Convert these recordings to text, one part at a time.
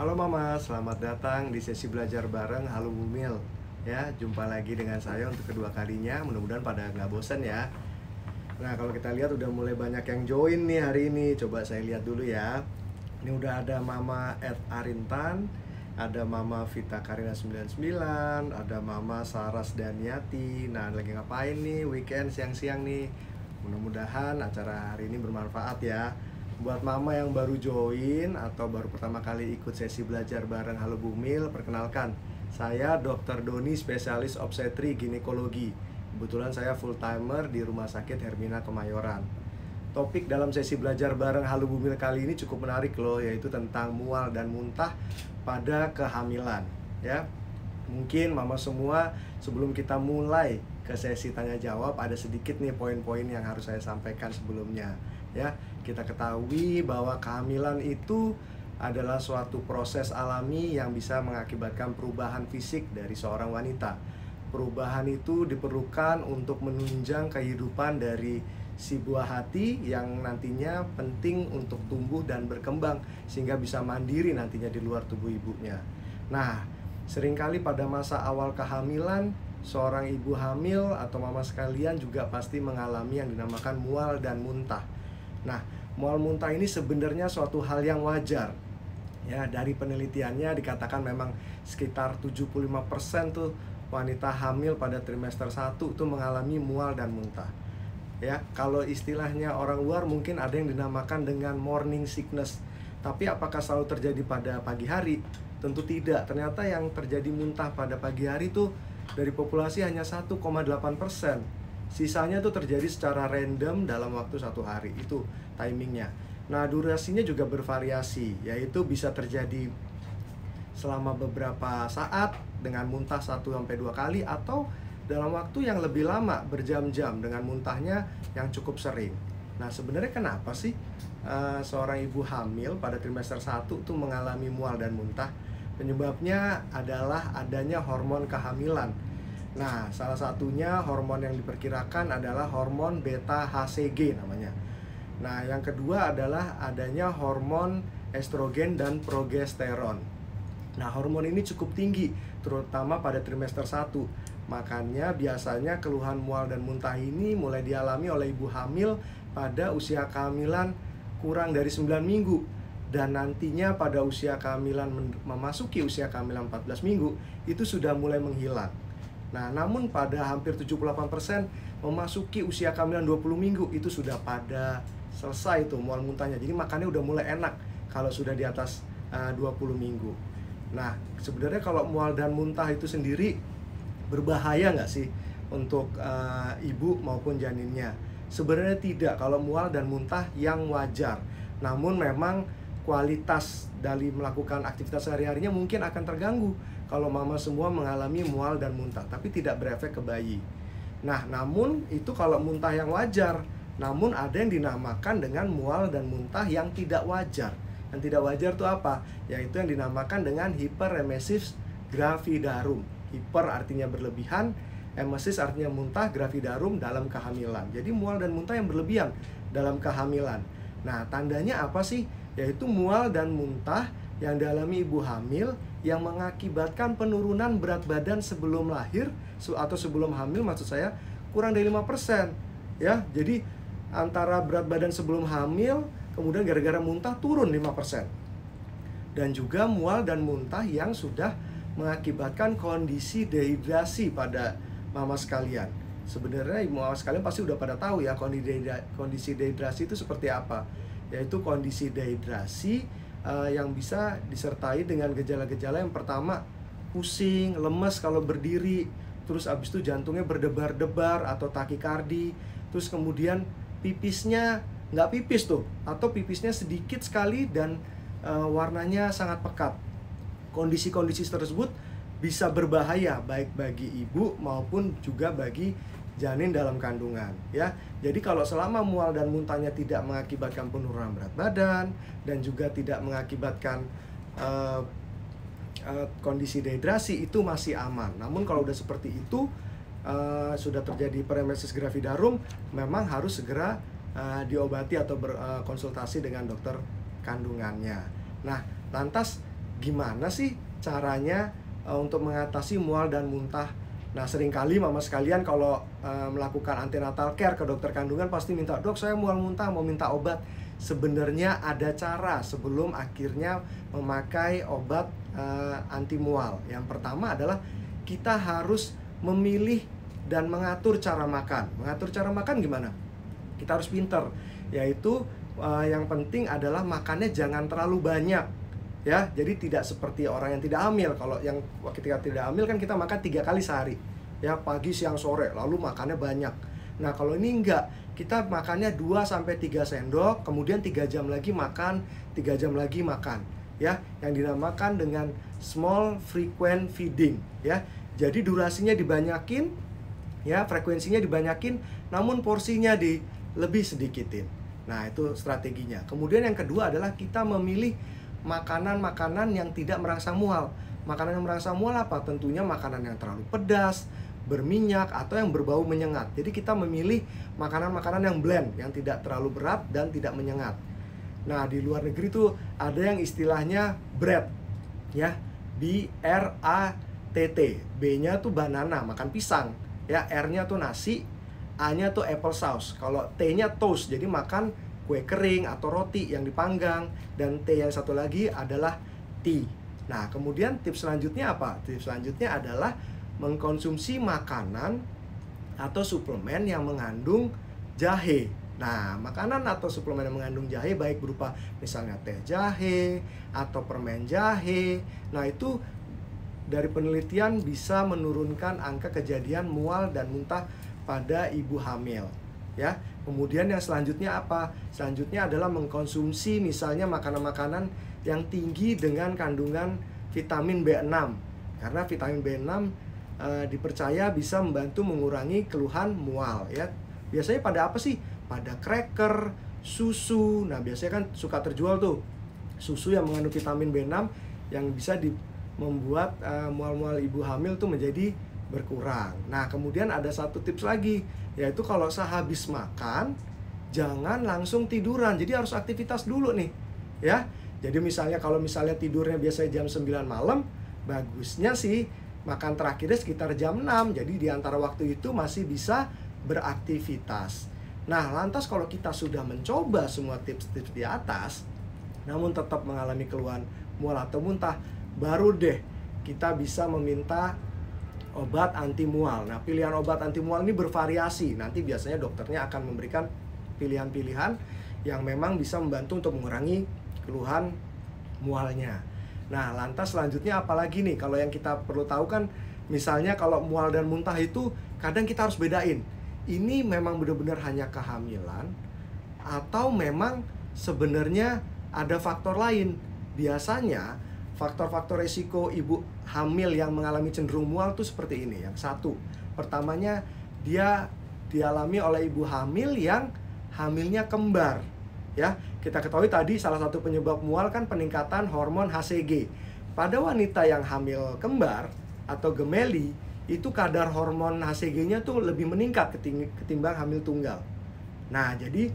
Halo Mama, selamat datang di sesi belajar bareng Hallobumil. Ya, jumpa lagi dengan saya untuk kedua kalinya. Mudah-mudahan pada nggak bosen ya. Nah, kalau kita lihat udah mulai banyak yang join nih hari ini. Coba saya lihat dulu ya. Ini udah ada Mama Ed Arintan, ada Mama Vita Karina 99, ada Mama Saras Daniati. Nah, lagi ngapain nih weekend siang-siang nih? Mudah-mudahan acara hari ini bermanfaat ya. Buat mama yang baru join atau baru pertama kali ikut sesi belajar bareng Hallobumil, perkenalkan, saya Dr. Doni, spesialis obstetri ginekologi. Kebetulan saya full timer di Rumah Sakit Hermina Kemayoran. Topik dalam sesi belajar bareng Hallobumil kali ini cukup menarik loh, yaitu tentang mual dan muntah pada kehamilan. Ya, mungkin mama semua sebelum kita mulai ke sesi tanya jawab ada sedikit nih poin-poin yang harus saya sampaikan sebelumnya. Ya, kita ketahui bahwa kehamilan itu adalah suatu proses alami yang bisa mengakibatkan perubahan fisik dari seorang wanita. Perubahan itu diperlukan untuk menunjang kehidupan dari si buah hati yang nantinya penting untuk tumbuh dan berkembang sehingga bisa mandiri nantinya di luar tubuh ibunya. Nah, seringkali pada masa awal kehamilan, seorang ibu hamil atau mama sekalian juga pasti mengalami yang dinamakan mual dan muntah. Nah, mual muntah ini sebenarnya suatu hal yang wajar. Ya, dari penelitiannya dikatakan memang sekitar 75% tuh wanita hamil pada trimester 1 tuh mengalami mual dan muntah. Ya, kalau istilahnya orang luar mungkin ada yang dinamakan dengan morning sickness. Tapi apakah selalu terjadi pada pagi hari? Tentu tidak. Ternyata yang terjadi muntah pada pagi hari tuh dari populasi hanya 1,8%. Sisanya tuh terjadi secara random dalam waktu satu hari, itu timingnya. Nah, durasinya juga bervariasi, yaitu bisa terjadi selama beberapa saat dengan muntah 1-2 kali atau dalam waktu yang lebih lama, berjam-jam dengan muntahnya yang cukup sering. Nah, sebenarnya kenapa sih seorang ibu hamil pada trimester 1 tuh mengalami mual dan muntah? Penyebabnya adalah adanya hormon kehamilan. Nah, salah satunya hormon yang diperkirakan adalah hormon beta HCG namanya. Nah, yang kedua adalah adanya hormon estrogen dan progesteron. Nah, hormon ini cukup tinggi, terutama pada trimester 1. Makanya biasanya keluhan mual dan muntah ini mulai dialami oleh ibu hamil pada usia kehamilan kurang dari 9 minggu. Dan nantinya pada usia kehamilan memasuki usia kehamilan 14 minggu, itu sudah mulai menghilang. Nah, namun pada hampir 78% memasuki usia kehamilan 20 minggu itu sudah pada selesai tuh mual muntahnya. Jadi makannya udah mulai enak kalau sudah di atas 20 minggu. Nah, sebenarnya kalau mual dan muntah itu sendiri berbahaya nggak sih untuk ibu maupun janinnya? Sebenarnya tidak, kalau mual dan muntah yang wajar. Namun memang kualitas dari melakukan aktivitas sehari-harinya mungkin akan terganggu kalau mama semua mengalami mual dan muntah, tapi tidak berefek ke bayi. Nah, namun itu kalau muntah yang wajar, namun ada yang dinamakan dengan mual dan muntah yang tidak wajar. Yang tidak wajar itu apa? Yaitu yang dinamakan dengan hiperemesis gravidarum. Hiper artinya berlebihan, emesis artinya muntah, gravidarum dalam kehamilan. Jadi mual dan muntah yang berlebihan dalam kehamilan. Nah, tandanya apa sih? Yaitu mual dan muntah yang dialami ibu hamil yang mengakibatkan penurunan berat badan sebelum lahir atau sebelum hamil, maksud saya kurang dari 5%. Ya, jadi antara berat badan sebelum hamil kemudian gara-gara muntah turun 5%. Dan juga mual dan muntah yang sudah mengakibatkan kondisi dehidrasi pada mama sekalian. Sebenarnya ibu mama sekalian pasti udah pada tahu ya kondisi dehidrasi itu seperti apa. Yaitu kondisi dehidrasi yang bisa disertai dengan gejala-gejala yang pertama pusing, lemes kalau berdiri, terus abis itu jantungnya berdebar-debar atau takikardi, terus kemudian pipisnya nggak pipis tuh atau pipisnya sedikit sekali dan warnanya sangat pekat. Kondisi-kondisi tersebut bisa berbahaya baik bagi ibu maupun juga bagi janin dalam kandungan, ya. Jadi kalau selama mual dan muntahnya tidak mengakibatkan penurunan berat badan dan juga tidak mengakibatkan kondisi dehidrasi itu masih aman. Namun kalau udah seperti itu sudah terjadi hiperemesis gravidarum, memang harus segera diobati atau berkonsultasi dengan dokter kandungannya. Nah, lantas gimana sih caranya untuk mengatasi mual dan muntah. Nah, seringkali mama sekalian kalau melakukan antenatal care ke dokter kandungan pasti minta, "Dok, saya mual muntah, mau minta obat." Sebenarnya ada cara sebelum akhirnya memakai obat anti mual. Yang pertama adalah kita harus memilih dan mengatur cara makan. Mengatur cara makan gimana? Kita harus pinter, yaitu yang penting adalah makannya jangan terlalu banyak. Ya, jadi tidak seperti orang yang tidak hamil. Kalau yang ketika tidak hamil kan kita makan 3 kali sehari, ya, pagi, siang, sore, lalu makannya banyak. Nah, kalau ini enggak, kita makannya 2-3 sendok, kemudian 3 jam lagi makan, 3 jam lagi makan, ya, yang dinamakan dengan small frequent feeding, ya. Jadi durasinya dibanyakin, ya, frekuensinya dibanyakin, namun porsinya di lebih sedikitin. Nah, itu strateginya. Kemudian yang kedua adalah kita memilih makanan-makanan yang tidak merasa mual. Makanan yang merasa mual apa? Tentunya makanan yang terlalu pedas, berminyak, atau yang berbau menyengat. Jadi kita memilih makanan-makanan yang blend, yang tidak terlalu berat dan tidak menyengat. Nah, di luar negeri tuh ada yang istilahnya bread, ya, BRATT. B-nya tuh banana, makan pisang, ya, R-nya tuh nasi, A-nya tuh apple sauce. Kalau T-nya toast, jadi makan kue kering atau roti yang dipanggang. Dan T yang satu lagi adalah tea. Nah, kemudian tips selanjutnya apa? Tips selanjutnya adalah mengkonsumsi makanan atau suplemen yang mengandung jahe. Nah, makanan atau suplemen yang mengandung jahe, baik berupa misalnya teh jahe atau permen jahe. Nah, itu dari penelitian bisa menurunkan angka kejadian mual dan muntah pada ibu hamil, ya. Kemudian yang selanjutnya apa? Selanjutnya adalah mengkonsumsi misalnya makanan-makanan yang tinggi dengan kandungan vitamin B6. Karena vitamin B6 dipercaya bisa membantu mengurangi keluhan mual, ya. Biasanya pada apa sih? Pada cracker, susu. Nah, biasanya kan suka terjual tuh susu yang mengandung vitamin B6 yang bisa membuat mual-mual ibu hamil tuh menjadi berkurang. Nah, kemudian ada satu tips lagi, yaitu kalau sehabis makan jangan langsung tiduran. Jadi harus aktivitas dulu nih, ya. Jadi misalnya kalau misalnya tidurnya biasanya jam 9 malam, bagusnya sih makan terakhirnya sekitar jam 6. Jadi di antara waktu itu masih bisa beraktivitas. Nah, lantas kalau kita sudah mencoba semua tips-tips di atas namun tetap mengalami keluhan mual atau muntah, baru deh kita bisa meminta obat anti mual. Nah, pilihan obat anti mual ini bervariasi. Nanti biasanya dokternya akan memberikan pilihan-pilihan yang memang bisa membantu untuk mengurangi keluhan mualnya. Nah, lantas selanjutnya apalagi nih? Kalau yang kita perlu tahu kan, misalnya kalau mual dan muntah itu kadang kita harus bedain, ini memang benar-benar hanya kehamilan atau memang sebenarnya ada faktor lain. Biasanya faktor-faktor resiko ibu hamil yang mengalami cenderung mual tuh seperti ini. Yang satu, pertamanya dia dialami oleh ibu hamil yang hamilnya kembar, ya. Kita ketahui tadi salah satu penyebab mual kan peningkatan hormon HCG. Pada wanita yang hamil kembar atau gemeli, itu kadar hormon HCG-nya tuh lebih meningkat ketimbang hamil tunggal. Nah, jadi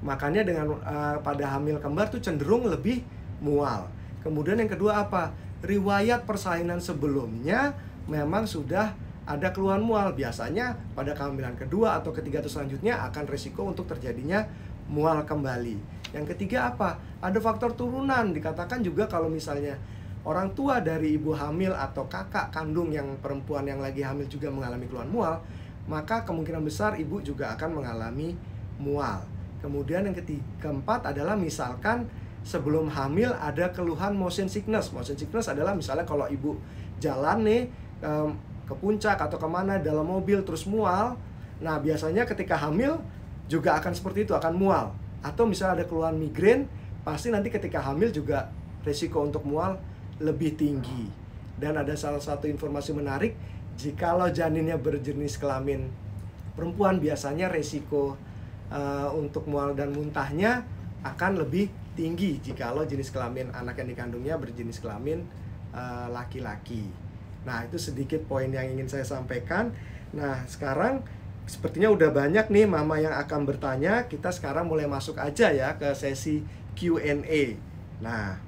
makanya dengan pada hamil kembar tuh cenderung lebih mual. Kemudian yang kedua apa? Riwayat persalinan sebelumnya memang sudah ada keluhan mual. Biasanya pada kehamilan kedua atau ketiga atau selanjutnya akan resiko untuk terjadinya mual kembali. Yang ketiga apa? Ada faktor turunan. Dikatakan juga kalau misalnya orang tua dari ibu hamil atau kakak kandung yang perempuan yang lagi hamil juga mengalami keluhan mual, maka kemungkinan besar ibu juga akan mengalami mual. Kemudian yang keempat adalah misalkan sebelum hamil ada keluhan motion sickness. Motion sickness adalah misalnya kalau ibu jalan nih ke puncak atau kemana dalam mobil terus mual. Nah, biasanya ketika hamil juga akan seperti itu, akan mual. Atau misalnya ada keluhan migrain, pasti nanti ketika hamil juga risiko untuk mual lebih tinggi. Dan ada salah satu informasi menarik, jikalau janinnya berjenis kelamin perempuan, biasanya risiko untuk mual dan muntahnya akan lebih tinggi jikalau jenis kelamin anak yang dikandungnya berjenis kelamin laki-laki. Nah, itu sedikit poin yang ingin saya sampaikan. Nah, sekarang sepertinya udah banyak nih mama yang akan bertanya. Kita sekarang mulai masuk aja ya ke sesi Q&A. Nah,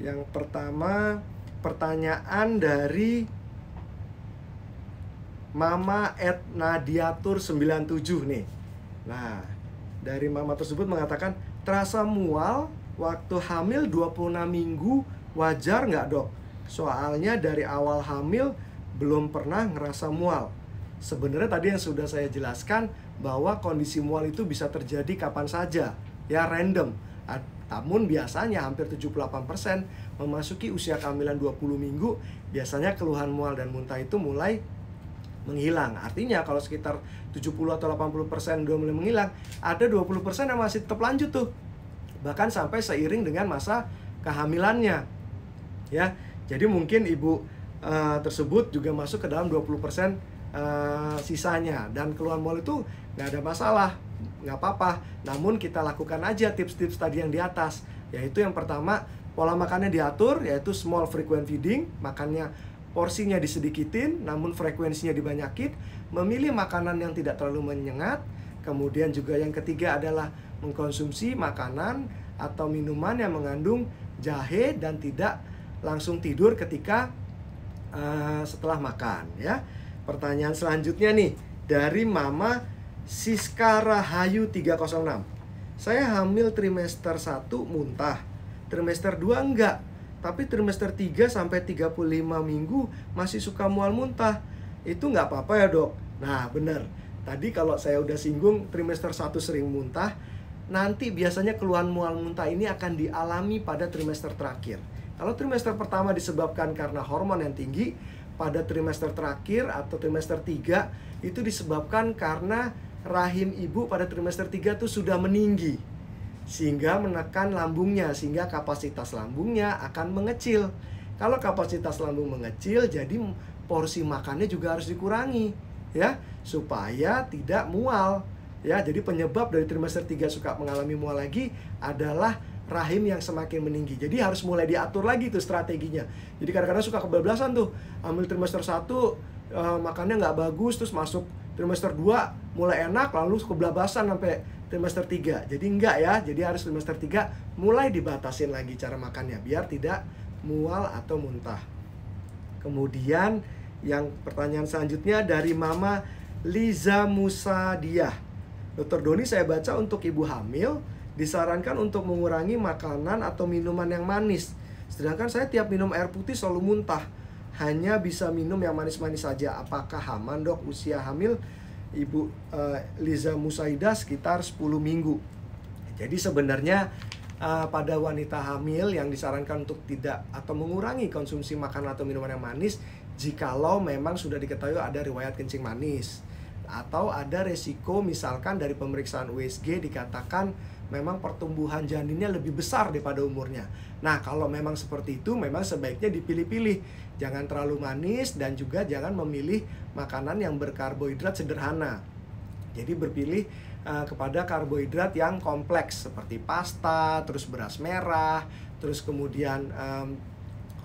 Yang pertama, pertanyaan dari Mama @nadiatur97 nih. Nah, dari mama tersebut mengatakan, terasa mual waktu hamil 26 minggu, wajar nggak dok? Soalnya dari awal hamil belum pernah ngerasa mual. Sebenarnya tadi yang sudah saya jelaskan bahwa kondisi mual itu bisa terjadi kapan saja, ya random. Namun biasanya hampir 78% memasuki usia kehamilan 20 minggu, biasanya keluhan mual dan muntah itu mulai menghilang. Artinya kalau sekitar 70 atau 80% udah mulai menghilang, ada 20% yang masih tetap lanjut tuh. Bahkan sampai seiring dengan masa kehamilannya. Ya, jadi mungkin ibu tersebut juga masuk ke dalam 20% sisanya, dan keluhan mual itu nggak ada masalah, nggak apa-apa. Namun kita lakukan aja tips-tips tadi yang di atas, yaitu yang pertama pola makannya diatur, yaitu small frequent feeding, makannya porsinya disedikitin namun frekuensinya dibanyakin, memilih makanan yang tidak terlalu menyengat. Kemudian juga yang ketiga adalah mengkonsumsi makanan atau minuman yang mengandung jahe, dan tidak langsung tidur ketika setelah makan, ya. Pertanyaan selanjutnya nih dari Mama Siska Rahayu 306. Saya hamil trimester 1 muntah, trimester 2 enggak, tapi trimester 3 sampai 35 minggu masih suka mual muntah. Itu enggak apa-apa ya dok? Nah bener, tadi kalau saya udah singgung trimester 1 sering muntah. Nanti biasanya keluhan mual muntah ini akan dialami pada trimester terakhir. Kalau trimester pertama disebabkan karena hormon yang tinggi, pada trimester terakhir atau trimester 3 itu disebabkan karena rahim ibu pada trimester 3 itu sudah meninggi, sehingga menekan lambungnya, sehingga kapasitas lambungnya akan mengecil. Kalau kapasitas lambung mengecil, jadi porsi makannya juga harus dikurangi, ya, supaya tidak mual, ya. Jadi penyebab dari trimester 3 suka mengalami mual lagi adalah rahim yang semakin meninggi. Jadi harus mulai diatur lagi tuh strateginya. Jadi kadang-kadang suka kebablasan tuh, ambil trimester 1 makannya nggak bagus, terus masuk trimester 2 mulai enak, lalu kebablasan sampai trimester 3. Jadi enggak ya, jadi harus trimester 3 mulai dibatasin lagi cara makannya biar tidak mual atau muntah. Kemudian yang pertanyaan selanjutnya dari Mama Liza Musadiah. Dr. Doni, saya baca untuk ibu hamil disarankan untuk mengurangi makanan atau minuman yang manis. Sedangkan saya tiap minum air putih selalu muntah. Hanya bisa minum yang manis-manis saja. Apakah aman dok? Usia hamil Ibu Liza Musaidah sekitar 10 minggu. Jadi sebenarnya pada wanita hamil yang disarankan untuk tidak atau mengurangi konsumsi makanan atau minuman yang manis jikalau memang sudah diketahui ada riwayat kencing manis, atau ada resiko misalkan dari pemeriksaan USG dikatakan memang pertumbuhan janinnya lebih besar daripada umurnya. Nah, kalau memang seperti itu, memang sebaiknya dipilih-pilih. Jangan terlalu manis dan juga jangan memilih makanan yang berkarbohidrat sederhana. Jadi berpilih kepada karbohidrat yang kompleks seperti pasta, terus beras merah, terus kemudian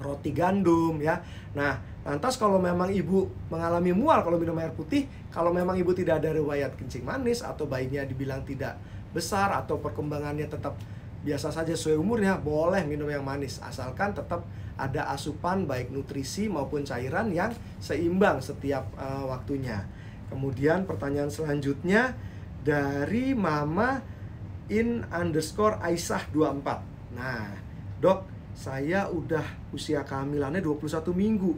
roti gandum, ya. Nah, lantas kalau memang ibu mengalami mual kalau minum air putih, kalau memang ibu tidak ada riwayat kencing manis atau bayinya dibilang tidak besar atau perkembangannya tetap biasa saja sesuai umurnya, boleh minum yang manis asalkan tetap ada asupan baik nutrisi maupun cairan yang seimbang setiap waktunya. Kemudian pertanyaan selanjutnya dari Mama _Aisyah24. Nah dok, saya udah usia kehamilannya 21 minggu,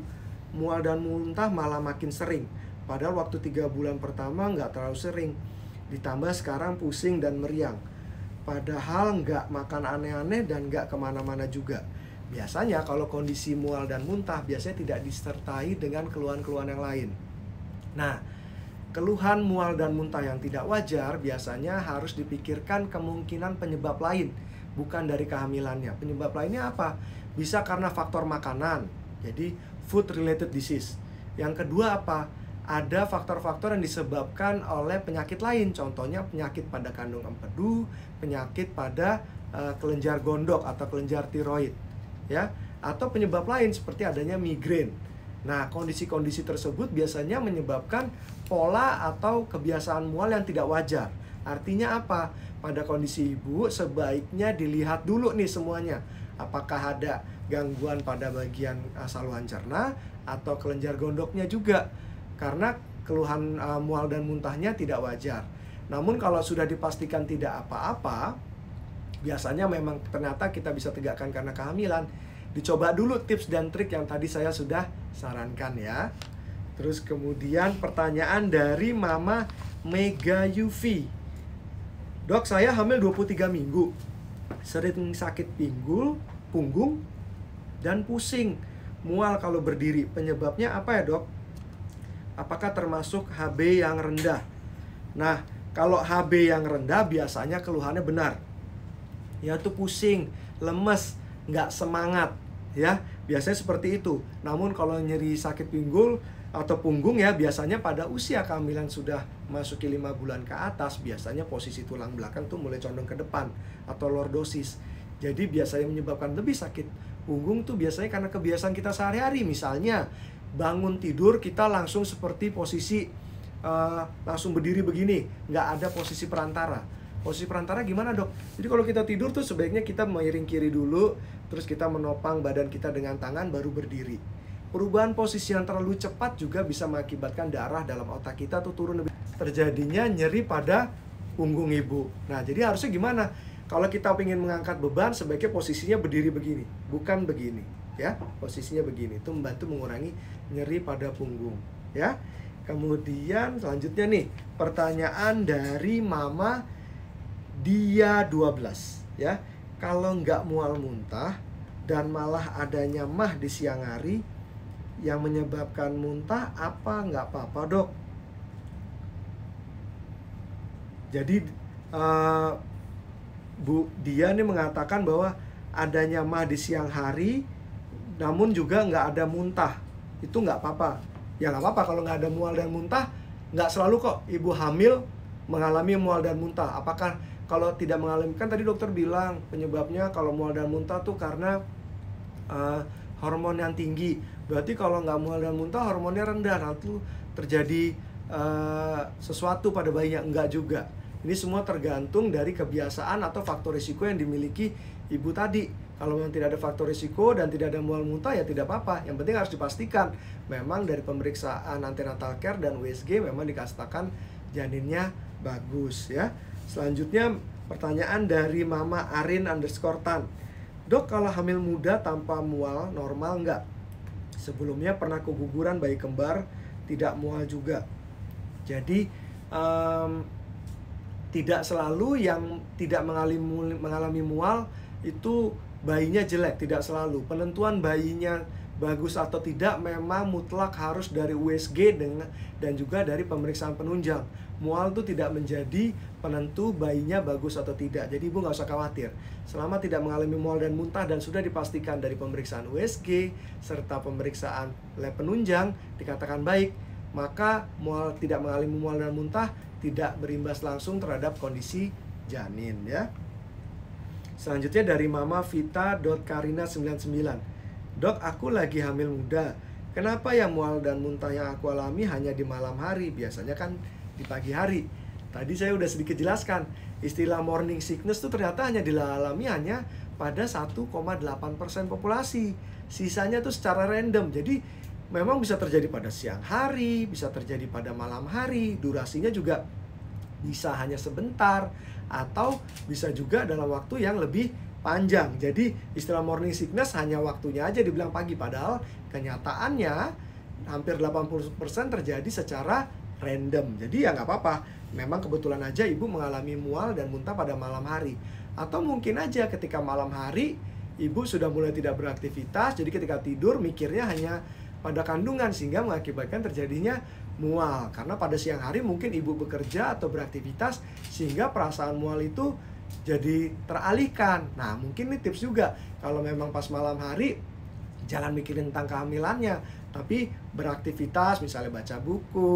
mual dan muntah malah makin sering, padahal waktu 3 bulan pertama nggak terlalu sering. Ditambah sekarang pusing dan meriang, padahal nggak makan aneh-aneh dan nggak kemana-mana juga. Biasanya kalau kondisi mual dan muntah biasanya tidak disertai dengan keluhan-keluhan yang lain. Nah, keluhan mual dan muntah yang tidak wajar biasanya harus dipikirkan kemungkinan penyebab lain, bukan dari kehamilannya. Penyebab lainnya apa? Bisa karena faktor makanan, jadi food related disease. Yang kedua apa? Ada faktor-faktor yang disebabkan oleh penyakit lain, contohnya penyakit pada kandung empedu, penyakit pada kelenjar gondok atau kelenjar tiroid, ya, atau penyebab lain seperti adanya migrain. Nah, kondisi-kondisi tersebut biasanya menyebabkan pola atau kebiasaan mual yang tidak wajar. Artinya apa? Pada kondisi ibu sebaiknya dilihat dulu nih semuanya. apakah ada gangguan pada bagian saluran cerna atau kelenjar gondoknya juga, karena keluhan mual dan muntahnya tidak wajar. Namun kalau sudah dipastikan tidak apa-apa, biasanya memang ternyata kita bisa tegakkan karena kehamilan. Dicoba dulu tips dan trik yang tadi saya sudah sarankan ya. Terus kemudian pertanyaan dari Mama Mega Yufi. Dok, saya hamil 23 minggu. Sering sakit punggung, dan pusing. Mual kalau berdiri. Penyebabnya apa ya, Dok? Apakah termasuk HB yang rendah? Nah, kalau HB yang rendah biasanya keluhannya benar, yaitu pusing, lemes, nggak semangat, ya. Biasanya seperti itu. Namun kalau nyeri sakit pinggul atau punggung ya, biasanya pada usia kehamilan sudah masuki 5 bulan ke atas, biasanya posisi tulang belakang tuh mulai condong ke depan atau lordosis. Jadi biasanya menyebabkan lebih sakit punggung tuh biasanya karena kebiasaan kita sehari-hari. Misalnya bangun tidur kita langsung seperti posisi langsung berdiri begini, nggak ada posisi perantara. Posisi perantara gimana, Dok? Jadi kalau kita tidur tuh sebaiknya kita miring kiri dulu, terus kita menopang badan kita dengan tangan baru berdiri. Perubahan posisi yang terlalu cepat juga bisa mengakibatkan darah dalam otak kita tuh turun lebih. Terjadinya nyeri pada punggung ibu. Nah, jadi harusnya gimana? Kalau kita ingin mengangkat beban, sebaiknya posisinya berdiri begini, bukan begini, ya. Posisinya begini, itu membantu mengurangi nyeri pada punggung, ya. Kemudian selanjutnya nih, pertanyaan dari Mama Dia 12, ya. Kalau nggak mual muntah dan malah adanya mah di siang hari, yang menyebabkan muntah, apa nggak apa-apa, Dok? Jadi Bu Dia nih mengatakan bahwa adanya mah di siang hari namun juga nggak ada muntah, itu nggak apa-apa. Ya nggak apa-apa kalau nggak ada mual dan muntah. Nggak selalu kok ibu hamil mengalami mual dan muntah. Apakah kalau tidak mengalami, kan tadi dokter bilang penyebabnya kalau mual dan muntah tuh karena hormon yang tinggi. Berarti kalau nggak mual dan muntah hormonnya rendah, lalu terjadi sesuatu pada bayinya. Enggak juga. Ini semua tergantung dari kebiasaan atau faktor risiko yang dimiliki ibu tadi. Kalau memang tidak ada faktor risiko dan tidak ada mual muntah ya tidak apa-apa. Yang penting harus dipastikan memang dari pemeriksaan antenatal care dan USG memang dikatakan janinnya bagus ya. Selanjutnya pertanyaan dari Mama Arin_Tan. Dok, kalau hamil muda tanpa mual normal nggak? Sebelumnya pernah keguguran bayi kembar, tidak mual juga. Jadi tidak selalu yang tidak mengalami mual itu bayinya jelek, tidak selalu. Penentuan bayinya bagus atau tidak memang mutlak harus dari USG dan juga dari pemeriksaan penunjang. Mual itu tidak menjadi penentu bayinya bagus atau tidak. Jadi ibu nggak usah khawatir. Selama tidak mengalami mual dan muntah dan sudah dipastikan dari pemeriksaan USG serta pemeriksaan lab penunjang dikatakan baik, maka mual tidak mengalami mual dan muntah tidak berimbas langsung terhadap kondisi janin ya. Selanjutnya dari Mama Vita.Karina99. Dok, aku lagi hamil muda. Kenapa ya mual dan muntah yang aku alami hanya di malam hari? Biasanya kan di pagi hari. Tadi saya udah sedikit jelaskan, istilah morning sickness itu ternyata hanya dialami hanya pada 1,8% populasi. Sisanya tuh secara random. Jadi memang bisa terjadi pada siang hari, bisa terjadi pada malam hari. Durasinya juga bisa hanya sebentar atau bisa juga dalam waktu yang lebih panjang. Jadi istilah morning sickness hanya waktunya aja dibilang pagi, padahal kenyataannya hampir 80% terjadi secara random. Jadi ya nggak apa-apa. Memang kebetulan aja ibu mengalami mual dan muntah pada malam hari. Atau mungkin aja ketika malam hari ibu sudah mulai tidak beraktivitas, jadi ketika tidur mikirnya hanya pada kandungan sehingga mengakibatkan terjadinya mual. Karena pada siang hari mungkin ibu bekerja atau beraktivitas sehingga perasaan mual itu jadi teralihkan. Nah mungkin ini tips juga, kalau memang pas malam hari jangan mikirin tentang kehamilannya, tapi beraktivitas misalnya baca buku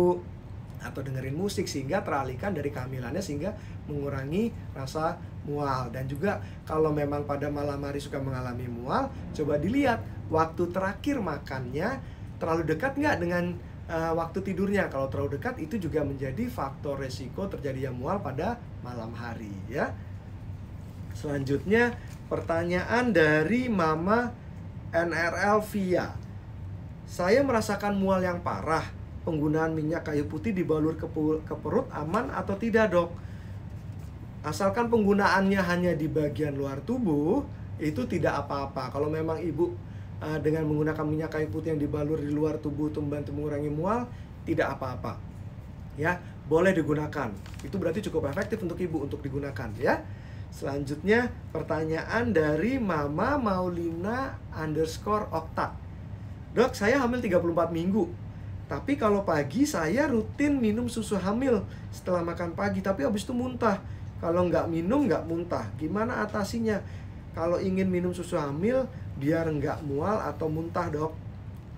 atau dengerin musik sehingga teralihkan dari kehamilannya sehingga mengurangi rasa mual. Dan juga kalau memang pada malam hari suka mengalami mual, coba dilihat waktu terakhir makannya terlalu dekat nggak dengan waktu tidurnya. Kalau terlalu dekat itu juga menjadi faktor resiko terjadinya mual pada malam hari ya. Selanjutnya Pertanyaan dari Mama NRL Via. Saya merasakan mual yang parah. Penggunaan minyak kayu putih dibalur ke perut aman atau tidak, Dok? Asalkan penggunaannya hanya di bagian luar tubuh, itu tidak apa-apa. Kalau memang Ibu dengan menggunakan minyak kayu putih yang dibalur di luar tubuh untuk membantu mengurangi mual, tidak apa-apa. Ya, boleh digunakan. Itu berarti cukup efektif untuk Ibu untuk digunakan, ya. Selanjutnya, pertanyaan dari Mama Maulina _ Okta. Dok, saya hamil 34 minggu. Tapi kalau pagi saya rutin minum susu hamil setelah makan pagi, tapi habis itu muntah. Kalau nggak minum nggak muntah. Gimana atasinya? Kalau ingin minum susu hamil biar nggak mual atau muntah, Dok.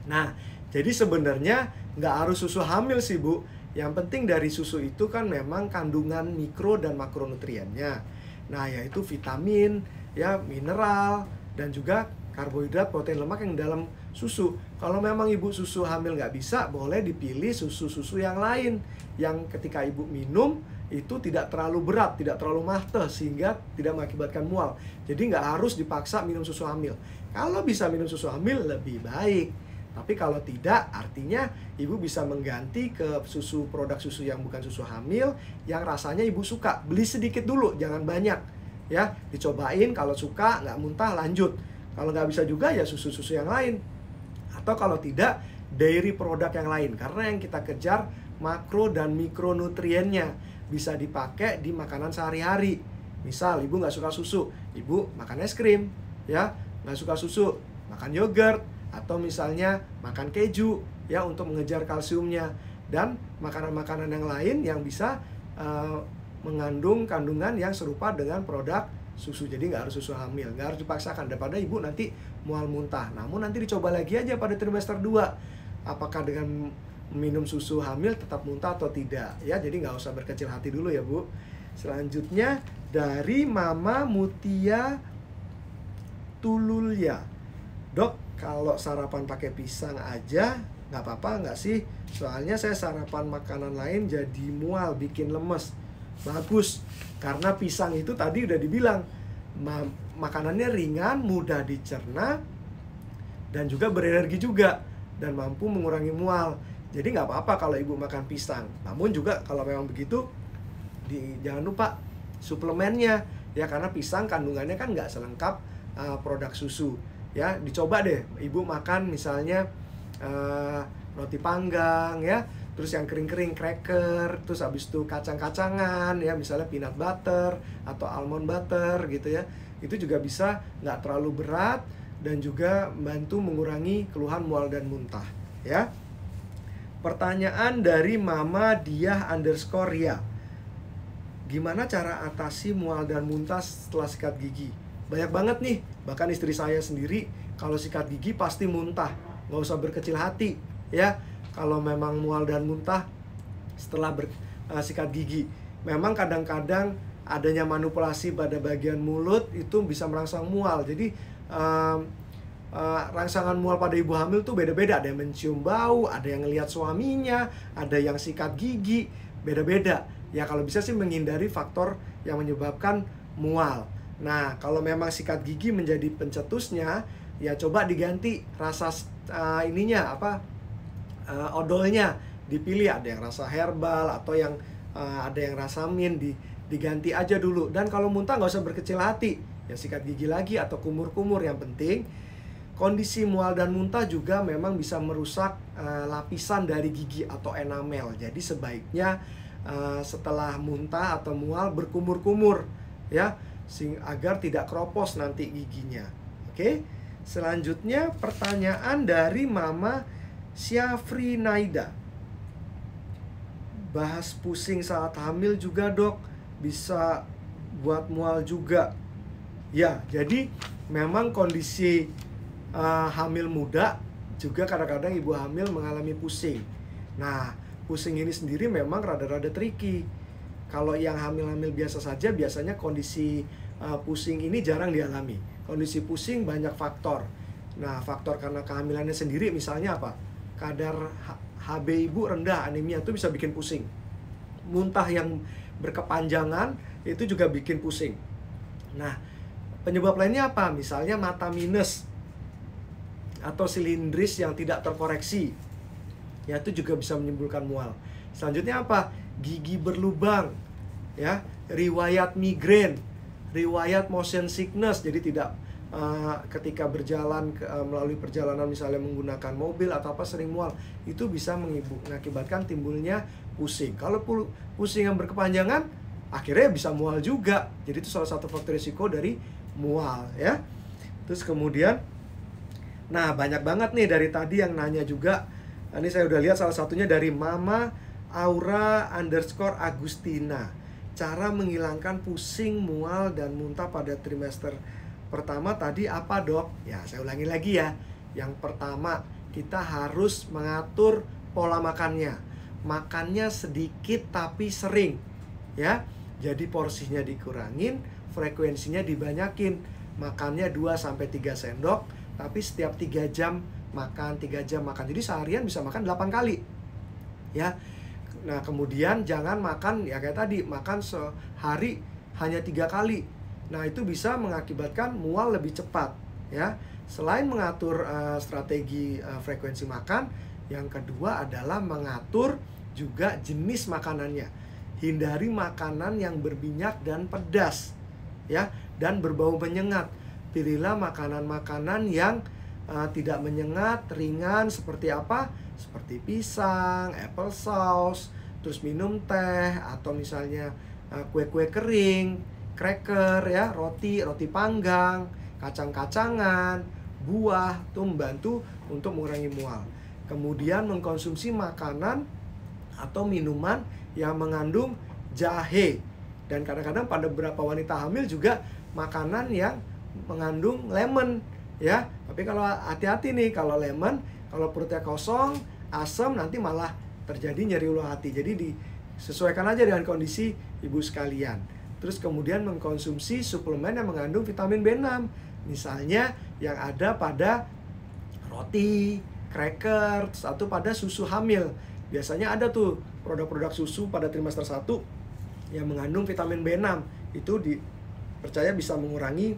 Nah, jadi sebenarnya nggak harus susu hamil sih, Bu. Yang penting dari susu itu kan memang kandungan mikro dan makronutriennya. Nah, yaitu vitamin, ya, mineral, dan juga karbohidrat, protein, lemak yang dalam susu. Kalau memang Ibu susu hamil nggak bisa, boleh dipilih susu-susu yang lain, yang ketika Ibu minum itu tidak terlalu berat, tidak terlalu mahter, sehingga tidak mengakibatkan mual. Jadi nggak harus dipaksa minum susu hamil. Kalau bisa minum susu hamil lebih baik. Tapi kalau tidak, artinya Ibu bisa mengganti ke susu, produk susu yang bukan susu hamil, yang rasanya Ibu suka. Beli sedikit dulu, jangan banyak, ya. Dicobain, kalau suka, nggak muntah, lanjut. Kalau nggak bisa juga, ya susu-susu yang lain. Atau kalau tidak, dairy produk yang lain. Karena yang kita kejar makro dan mikronutriennya. Bisa dipakai di makanan sehari-hari. Misal, Ibu nggak suka susu, Ibu makan es krim, ya. Nggak suka susu, makan yogurt. Atau misalnya makan keju, ya, untuk mengejar kalsiumnya. Dan makanan-makanan yang lain yang bisa mengandung kandungan yang serupa dengan produk susu. Jadi nggak harus susu hamil, nggak harus dipaksakan. Daripada Ibu nanti mual muntah. Namun nanti dicoba lagi aja pada trimester 2. Apakah dengan minum susu hamil tetap muntah atau tidak. Ya, jadi nggak usah berkecil hati dulu ya, Bu. Selanjutnya dari Mama Mutia Tululya. Dok, kalau sarapan pakai pisang aja nggak apa-apa nggak sih? Soalnya saya sarapan makanan lain jadi mual, bikin lemes. Bagus, karena pisang itu tadi udah dibilang makanannya ringan, mudah dicerna, dan juga berenergi juga, dan mampu mengurangi mual. Jadi nggak apa-apa kalau Ibu makan pisang. Namun juga kalau memang begitu, jangan lupa suplemennya, ya, karena pisang kandungannya kan nggak selengkap produk susu. Ya, dicoba deh Ibu makan misalnya roti panggang, ya, terus yang kering-kering, cracker, terus habis itu kacang-kacangan, ya, misalnya peanut butter atau almond butter gitu, ya. Itu juga bisa, nggak terlalu berat, dan juga membantu mengurangi keluhan mual dan muntah, ya. Pertanyaan dari Mama Diah _ Ria. Gimana cara atasi mual dan muntah setelah sikat gigi? Banyak banget nih, bahkan istri saya sendiri kalau sikat gigi pasti muntah. Nggak usah berkecil hati, ya, kalau memang mual dan muntah setelah sikat gigi. Memang kadang-kadang adanya manipulasi pada bagian mulut itu bisa merangsang mual. Jadi rangsangan mual pada ibu hamil tuh beda-beda. Ada yang mencium bau, ada yang ngelihat suaminya, ada yang sikat gigi, beda-beda. Ya, kalau bisa sih menghindari faktor yang menyebabkan mual. Nah, kalau memang sikat gigi menjadi pencetusnya, ya coba diganti rasa odolnya. Dipilih, ada yang rasa herbal atau yang ada yang rasa mint, diganti aja dulu. Dan kalau muntah nggak usah berkecil hati, ya sikat gigi lagi atau kumur-kumur. Yang penting kondisi mual dan muntah juga memang bisa merusak lapisan dari gigi atau enamel. Jadi sebaiknya setelah muntah atau mual berkumur-kumur, ya, agar tidak keropos nanti giginya. Oke. Selanjutnya pertanyaan dari Mama Syafri Naida. Bahas pusing saat hamil juga, Dok, bisa buat mual juga. Ya, jadi memang kondisi hamil muda juga kadang-kadang ibu hamil mengalami pusing. Nah, pusing ini sendiri memang rada-rada tricky. Kalau yang hamil-hamil biasa saja, biasanya kondisi pusing ini jarang dialami. Kondisi pusing banyak faktor. Nah, faktor karena kehamilannya sendiri, misalnya apa? Kadar HB ibu rendah, anemia, itu bisa bikin pusing. Muntah yang berkepanjangan, itu juga bikin pusing. Nah, Penyebab lainnya apa? Misalnya mata minus atau silindris yang tidak terkoreksi, ya itu juga bisa menimbulkan mual. Selanjutnya apa? Gigi berlubang, ya, riwayat migrain, riwayat motion sickness, jadi tidak ketika berjalan melalui perjalanan misalnya menggunakan mobil atau apa sering mual, itu bisa mengakibatkan timbulnya pusing. Kalau pusing yang berkepanjangan akhirnya bisa mual juga. Jadi itu salah satu faktor risiko dari mual, ya. Terus kemudian, nah banyak banget nih dari tadi yang nanya juga. Ini saya udah lihat salah satunya dari Mama Aura _ Agustina. Cara menghilangkan pusing, mual, dan muntah pada trimester pertama tadi apa, Dok? Ya, saya ulangi lagi ya. Yang pertama, kita harus mengatur pola makannya. Makannya sedikit tapi sering, ya. Jadi porsinya dikurangin, frekuensinya dibanyakin. Makannya 2-3 sendok, tapi setiap 3 jam makan, 3 jam makan. Jadi seharian bisa makan 8 kali. Ya. Nah, kemudian jangan makan ya kayak tadi, makan sehari hanya 3 kali. Nah, itu bisa mengakibatkan mual lebih cepat, ya. Selain mengatur strategi frekuensi makan, yang kedua adalah mengatur juga jenis makanannya. Hindari makanan yang berminyak dan pedas, ya, dan berbau menyengat. Pilihlah makanan-makanan yang tidak menyengat, ringan, seperti apa? Seperti pisang, apple sauce, terus minum teh, atau misalnya kue-kue kering, cracker, ya, roti panggang, kacang-kacangan, buah, itu membantu untuk mengurangi mual. Kemudian mengkonsumsi makanan atau minuman yang mengandung jahe. Dan kadang-kadang pada beberapa wanita hamil juga makanan yang mengandung lemon, ya. Tapi kalau hati-hati nih, kalau lemon, kalau perutnya kosong, asam, nanti malah terjadi nyeri ulu hati. Jadi disesuaikan aja dengan kondisi ibu sekalian. Terus kemudian mengkonsumsi suplemen yang mengandung vitamin B6. Misalnya yang ada pada roti, cracker, atau pada susu hamil. Biasanya ada tuh produk-produk susu pada trimester 1 yang mengandung vitamin B6. Itu dipercaya bisa mengurangi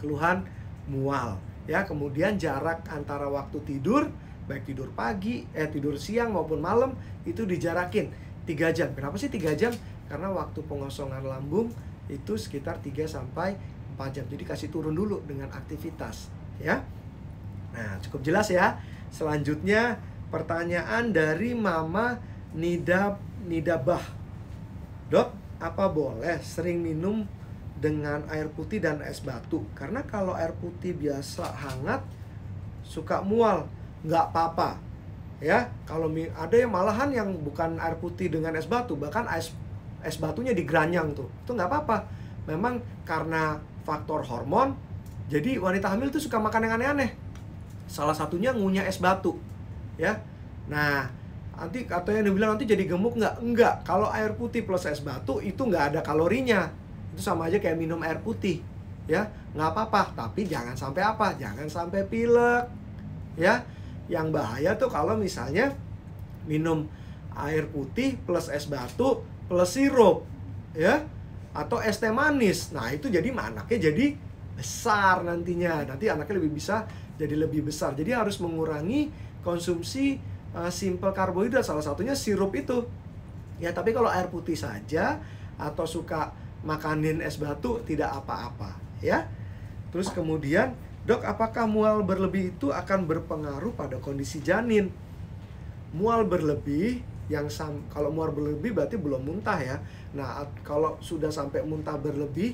keluhan mual. Ya, kemudian jarak antara waktu tidur, baik tidur pagi, tidur siang maupun malam, itu dijarakin 3 jam. Kenapa sih 3 jam? Karena waktu pengosongan lambung itu sekitar 3-4 jam. Jadi kasih turun dulu dengan aktivitas, ya. Nah, cukup jelas ya. Selanjutnya pertanyaan dari Mama Nidabah. Dok, apa boleh sering minum dengan air putih dan es batu? Karena kalau air putih biasa hangat suka mual. Nggak apa-apa, ya. Kalau ada yang malahan yang bukan air putih dengan es batu, bahkan es batunya digranyang tuh, itu nggak apa-apa. Memang karena faktor hormon, jadi wanita hamil tuh suka makan yang aneh-aneh. Salah satunya ngunyah es batu, ya. Nah, nanti katanya dia bilang nanti jadi gemuk nggak? Enggak. Kalau air putih plus es batu itu nggak ada kalorinya. Itu sama aja kayak minum air putih, ya. Nggak apa-apa. Tapi jangan sampai apa? Jangan sampai pilek, ya. Yang bahaya tuh kalau misalnya minum air putih plus es batu plus sirup, ya, atau es teh manis. Nah, itu jadi anaknya jadi besar nantinya. Nanti anaknya lebih besar. Jadi harus mengurangi konsumsi simple karbohidrat, salah satunya sirup itu. Ya, tapi kalau air putih saja atau suka makanin es batu tidak apa-apa, ya. Terus kemudian, Dok, apakah mual berlebih itu akan berpengaruh pada kondisi janin? Mual berlebih kalau mual berlebih berarti belum muntah, ya. Nah, kalau sudah sampai muntah berlebih,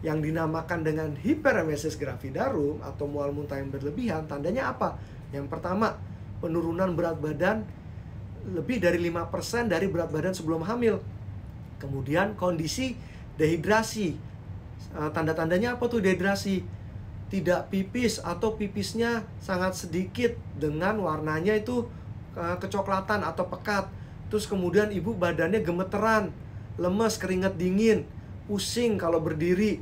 yang dinamakan dengan hiperemesis gravidarum atau mual muntah yang berlebihan, tandanya apa? Yang pertama, penurunan berat badan lebih dari 5% dari berat badan sebelum hamil. Kemudian kondisi dehidrasi. Tanda-tandanya apa tuh dehidrasi? Tidak pipis atau pipisnya sangat sedikit dengan warnanya itu kecoklatan atau pekat. Terus kemudian ibu badannya gemeteran, lemes, keringat dingin, pusing kalau berdiri.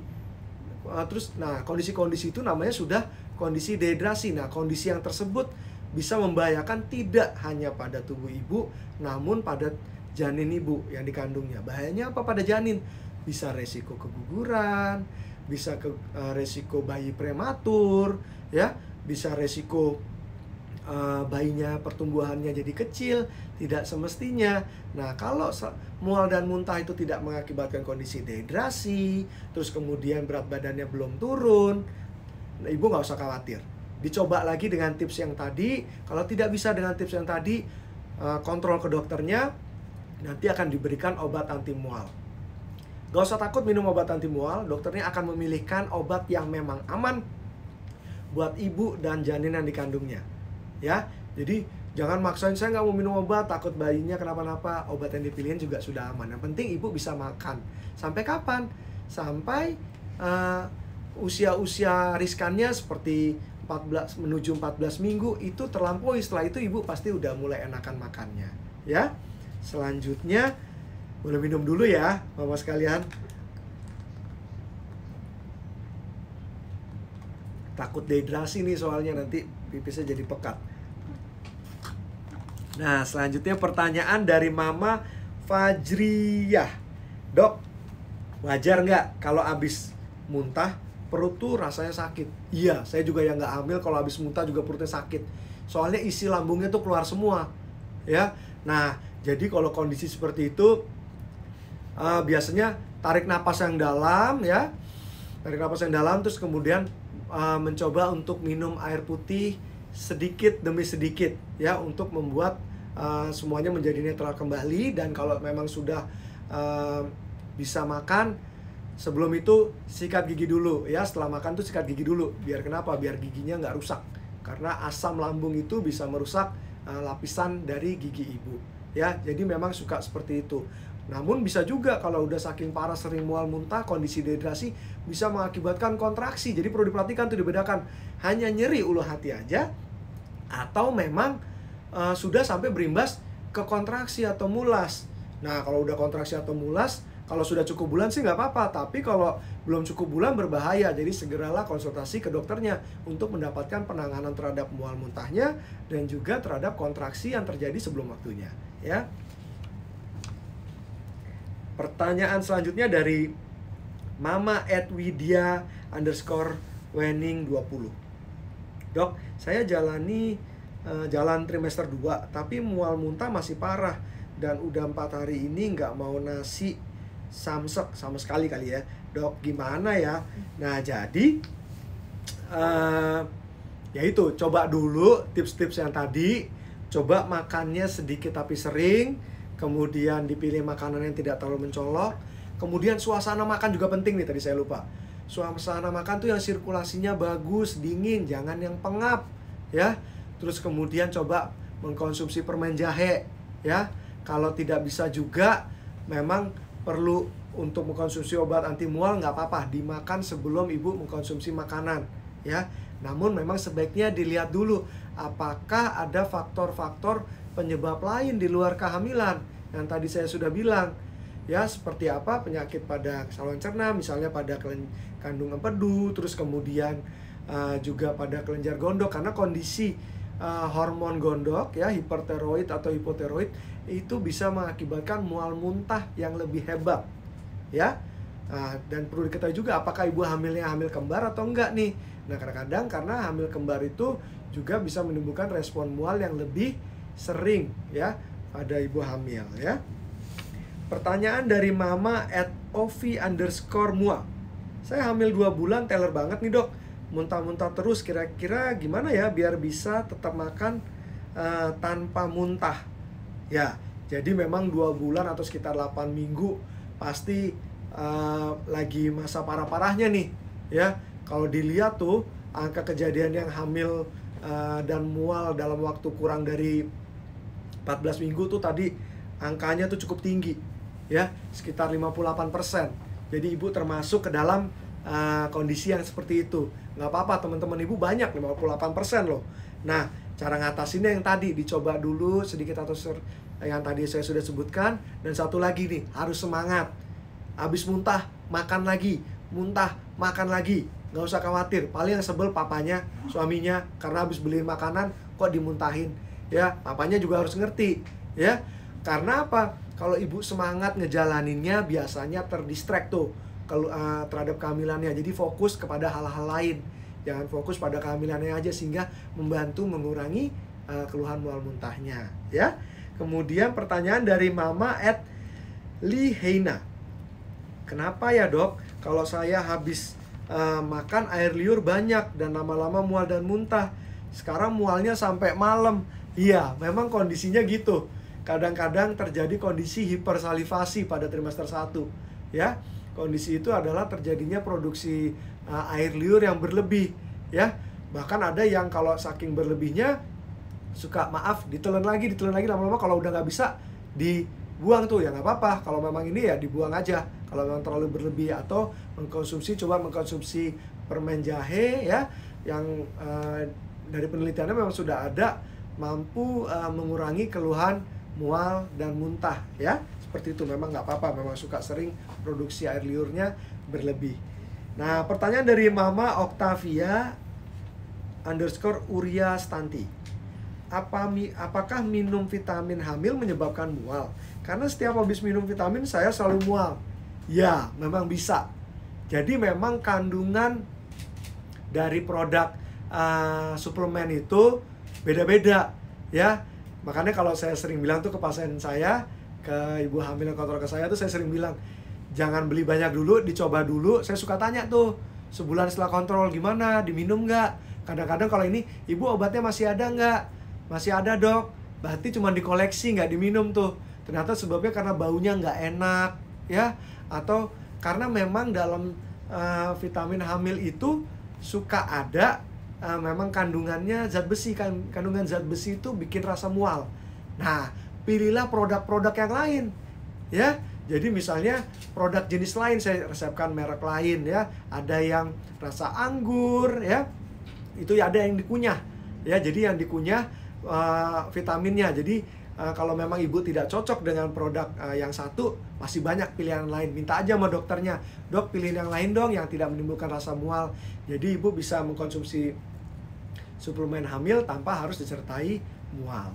Terus, nah, kondisi-kondisi itu namanya sudah kondisi dehidrasi. Nah, kondisi yang tersebut bisa membahayakan tidak hanya pada tubuh ibu, namun pada janin ibu yang dikandungnya. Bahayanya apa pada janin? Bisa resiko keguguran, bisa ke resiko bayi prematur, ya, bisa resiko bayinya pertumbuhannya jadi kecil, tidak semestinya. Nah, kalau mual dan muntah itu tidak mengakibatkan kondisi dehidrasi, terus kemudian berat badannya belum turun, nah, ibu nggak usah khawatir. Dicoba lagi dengan tips yang tadi. Kalau tidak bisa dengan tips yang tadi, kontrol ke dokternya, nanti akan diberikan obat anti mual. Gak usah takut minum obat anti mual, dokternya akan memilihkan obat yang memang aman buat ibu dan janin yang dikandungnya, ya. Jadi jangan maksain, saya nggak mau minum obat, takut bayinya kenapa-napa. Obat yang dipilihin juga sudah aman. Yang penting ibu bisa makan. Sampai kapan? Sampai usia-usia riskannya seperti 14 menuju 14 minggu itu terlampaui. Setelah itu ibu pasti udah mulai enakan makannya, ya. Selanjutnya, boleh minum dulu ya, mama sekalian. Takut dehidrasi nih soalnya, nanti pipisnya jadi pekat. Nah, selanjutnya pertanyaan dari mama Fajriyah. Dok, wajar nggak kalau abis muntah perut tuh rasanya sakit? Iya, saya juga yang nggak hamil kalau abis muntah juga perutnya sakit. Soalnya isi lambungnya tuh keluar semua, ya. Nah, jadi kalau kondisi seperti itu, biasanya tarik napas yang dalam, ya, tarik napas yang dalam, terus kemudian mencoba untuk minum air putih sedikit demi sedikit, ya, untuk membuat semuanya menjadi netral kembali. Dan kalau memang sudah bisa makan, sebelum itu sikat gigi dulu, ya, setelah makan tuh sikat gigi dulu. Biar kenapa? Biar giginya nggak rusak, karena asam lambung itu bisa merusak lapisan dari gigi ibu, ya. Jadi memang suka seperti itu. Namun bisa juga kalau udah saking parah sering mual muntah, kondisi dehidrasi bisa mengakibatkan kontraksi. Jadi perlu diperhatikan tuh, dibedakan hanya nyeri ulu hati aja atau memang sudah sampai berimbas ke kontraksi atau mulas. Nah, kalau udah kontraksi atau mulas, kalau sudah cukup bulan sih nggak apa-apa, tapi kalau belum cukup bulan berbahaya. Jadi segeralah konsultasi ke dokternya untuk mendapatkan penanganan terhadap mual muntahnya dan juga terhadap kontraksi yang terjadi sebelum waktunya, ya. Pertanyaan selanjutnya dari Mama @widya_wening20. Dok, saya jalan trimester 2, tapi mual muntah masih parah dan udah 4 hari ini nggak mau nasi samsek sama sekali kali, ya. Dok, gimana ya? Nah, jadi ya itu, coba dulu tips-tips yang tadi. Coba makannya sedikit tapi sering, kemudian dipilih makanan yang tidak terlalu mencolok. Kemudian suasana makan juga penting nih, tadi saya lupa. Suasana makan tuh yang sirkulasinya bagus, dingin, jangan yang pengap, ya. Terus kemudian coba mengkonsumsi permen jahe, ya. Kalau tidak bisa juga, memang perlu untuk mengkonsumsi obat anti mual, nggak apa-apa, dimakan sebelum ibu mengkonsumsi makanan, ya. Namun memang sebaiknya dilihat dulu apakah ada faktor-faktor penyebab lain di luar kehamilan yang tadi saya sudah bilang, ya, seperti apa penyakit pada saluran cerna, misalnya pada kandung empedu, terus kemudian juga pada kelenjar gondok, karena kondisi hormon gondok, ya, hipertiroid atau hipotiroid itu bisa mengakibatkan mual muntah yang lebih hebat, ya. Nah, dan perlu diketahui juga apakah ibu hamilnya hamil kembar atau enggak nih. Nah, kadang-kadang karena hamil kembar itu juga bisa menimbulkan respon mual yang lebih sering, ya, pada ibu hamil, ya. Pertanyaan dari mama @ovi_mua. Saya hamil 2 bulan, teler banget nih dok, muntah-muntah terus, kira-kira gimana ya biar bisa tetap makan tanpa muntah, ya. Jadi memang 2 bulan atau sekitar 8 minggu pasti lagi masa parah-parahnya nih, ya. Kalau dilihat tuh angka kejadian yang hamil dan mual dalam waktu kurang dari 14 minggu tuh tadi angkanya tuh cukup tinggi, ya, sekitar 58%. Jadi ibu termasuk ke dalam kondisi yang seperti itu. Nggak apa-apa, teman-teman, ibu banyak 58% loh. Nah, cara ngatasinnya yang tadi dicoba dulu sedikit atau yang tadi saya sudah sebutkan. Dan satu lagi nih, harus semangat. Habis muntah, makan lagi. Muntah, makan lagi. Nggak usah khawatir, paling yang sebel papanya, suaminya, karena habis beliin makanan kok dimuntahin, ya. Papanya juga harus ngerti, ya. Karena apa? Kalau ibu semangat ngejalaninnya biasanya terdistract tuh. terhadap kehamilannya. Jadi fokus kepada hal-hal lain, jangan fokus pada kehamilannya aja, sehingga membantu mengurangi keluhan mual muntahnya, ya. Kemudian pertanyaan dari Mama at Liheina, kenapa ya dok kalau saya habis makan air liur banyak dan lama-lama mual dan muntah, sekarang mualnya sampai malam? Iya, memang kondisinya gitu. Kadang-kadang terjadi kondisi hipersalivasi pada trimester 1, ya. Kondisi itu adalah terjadinya produksi air liur yang berlebih, ya. Bahkan ada yang kalau saking berlebihnya suka, maaf, ditelan lagi, lama-lama kalau udah nggak bisa dibuang tuh, ya nggak apa-apa. Kalau memang ini ya dibuang aja, kalau memang terlalu berlebih. Atau mengkonsumsi, coba mengkonsumsi permen jahe, ya, yang dari penelitiannya memang sudah ada mampu mengurangi keluhan mual dan muntah, ya. Seperti itu, memang nggak apa-apa, memang suka sering produksi air liurnya berlebih. Nah, pertanyaan dari Mama Octavia _ Uria Stanti, apakah minum vitamin hamil menyebabkan mual? Karena setiap habis minum vitamin saya selalu mual. Ya, memang bisa. Jadi memang kandungan dari produk suplemen itu beda-beda, ya. Makanya kalau saya sering bilang tuh ke pasien saya, ke ibu hamil yang kontrol ke saya tuh, saya sering bilang jangan beli banyak dulu, dicoba dulu. Saya suka tanya tuh, sebulan setelah kontrol gimana, diminum nggak? Kadang-kadang kalau ini, ibu obatnya masih ada nggak? Masih ada dok, berarti cuma dikoleksi, nggak diminum tuh. Ternyata sebabnya karena baunya nggak enak, ya. Atau karena memang dalam vitamin hamil itu suka ada memang kandungannya zat besi. Kandungan zat besi itu bikin rasa mual. Nah, pilihlah produk-produk yang lain, ya. Jadi misalnya produk jenis lain, saya resepkan merek lain, ya. Ada yang rasa anggur, ya. Itu ya ada yang dikunyah, ya. Jadi yang dikunyah vitaminnya. Jadi kalau memang ibu tidak cocok dengan produk yang satu, masih banyak pilihan lain. Minta aja sama dokternya, dok pilihin yang lain dong yang tidak menimbulkan rasa mual. Jadi ibu bisa mengkonsumsi suplemen hamil tanpa harus disertai mual.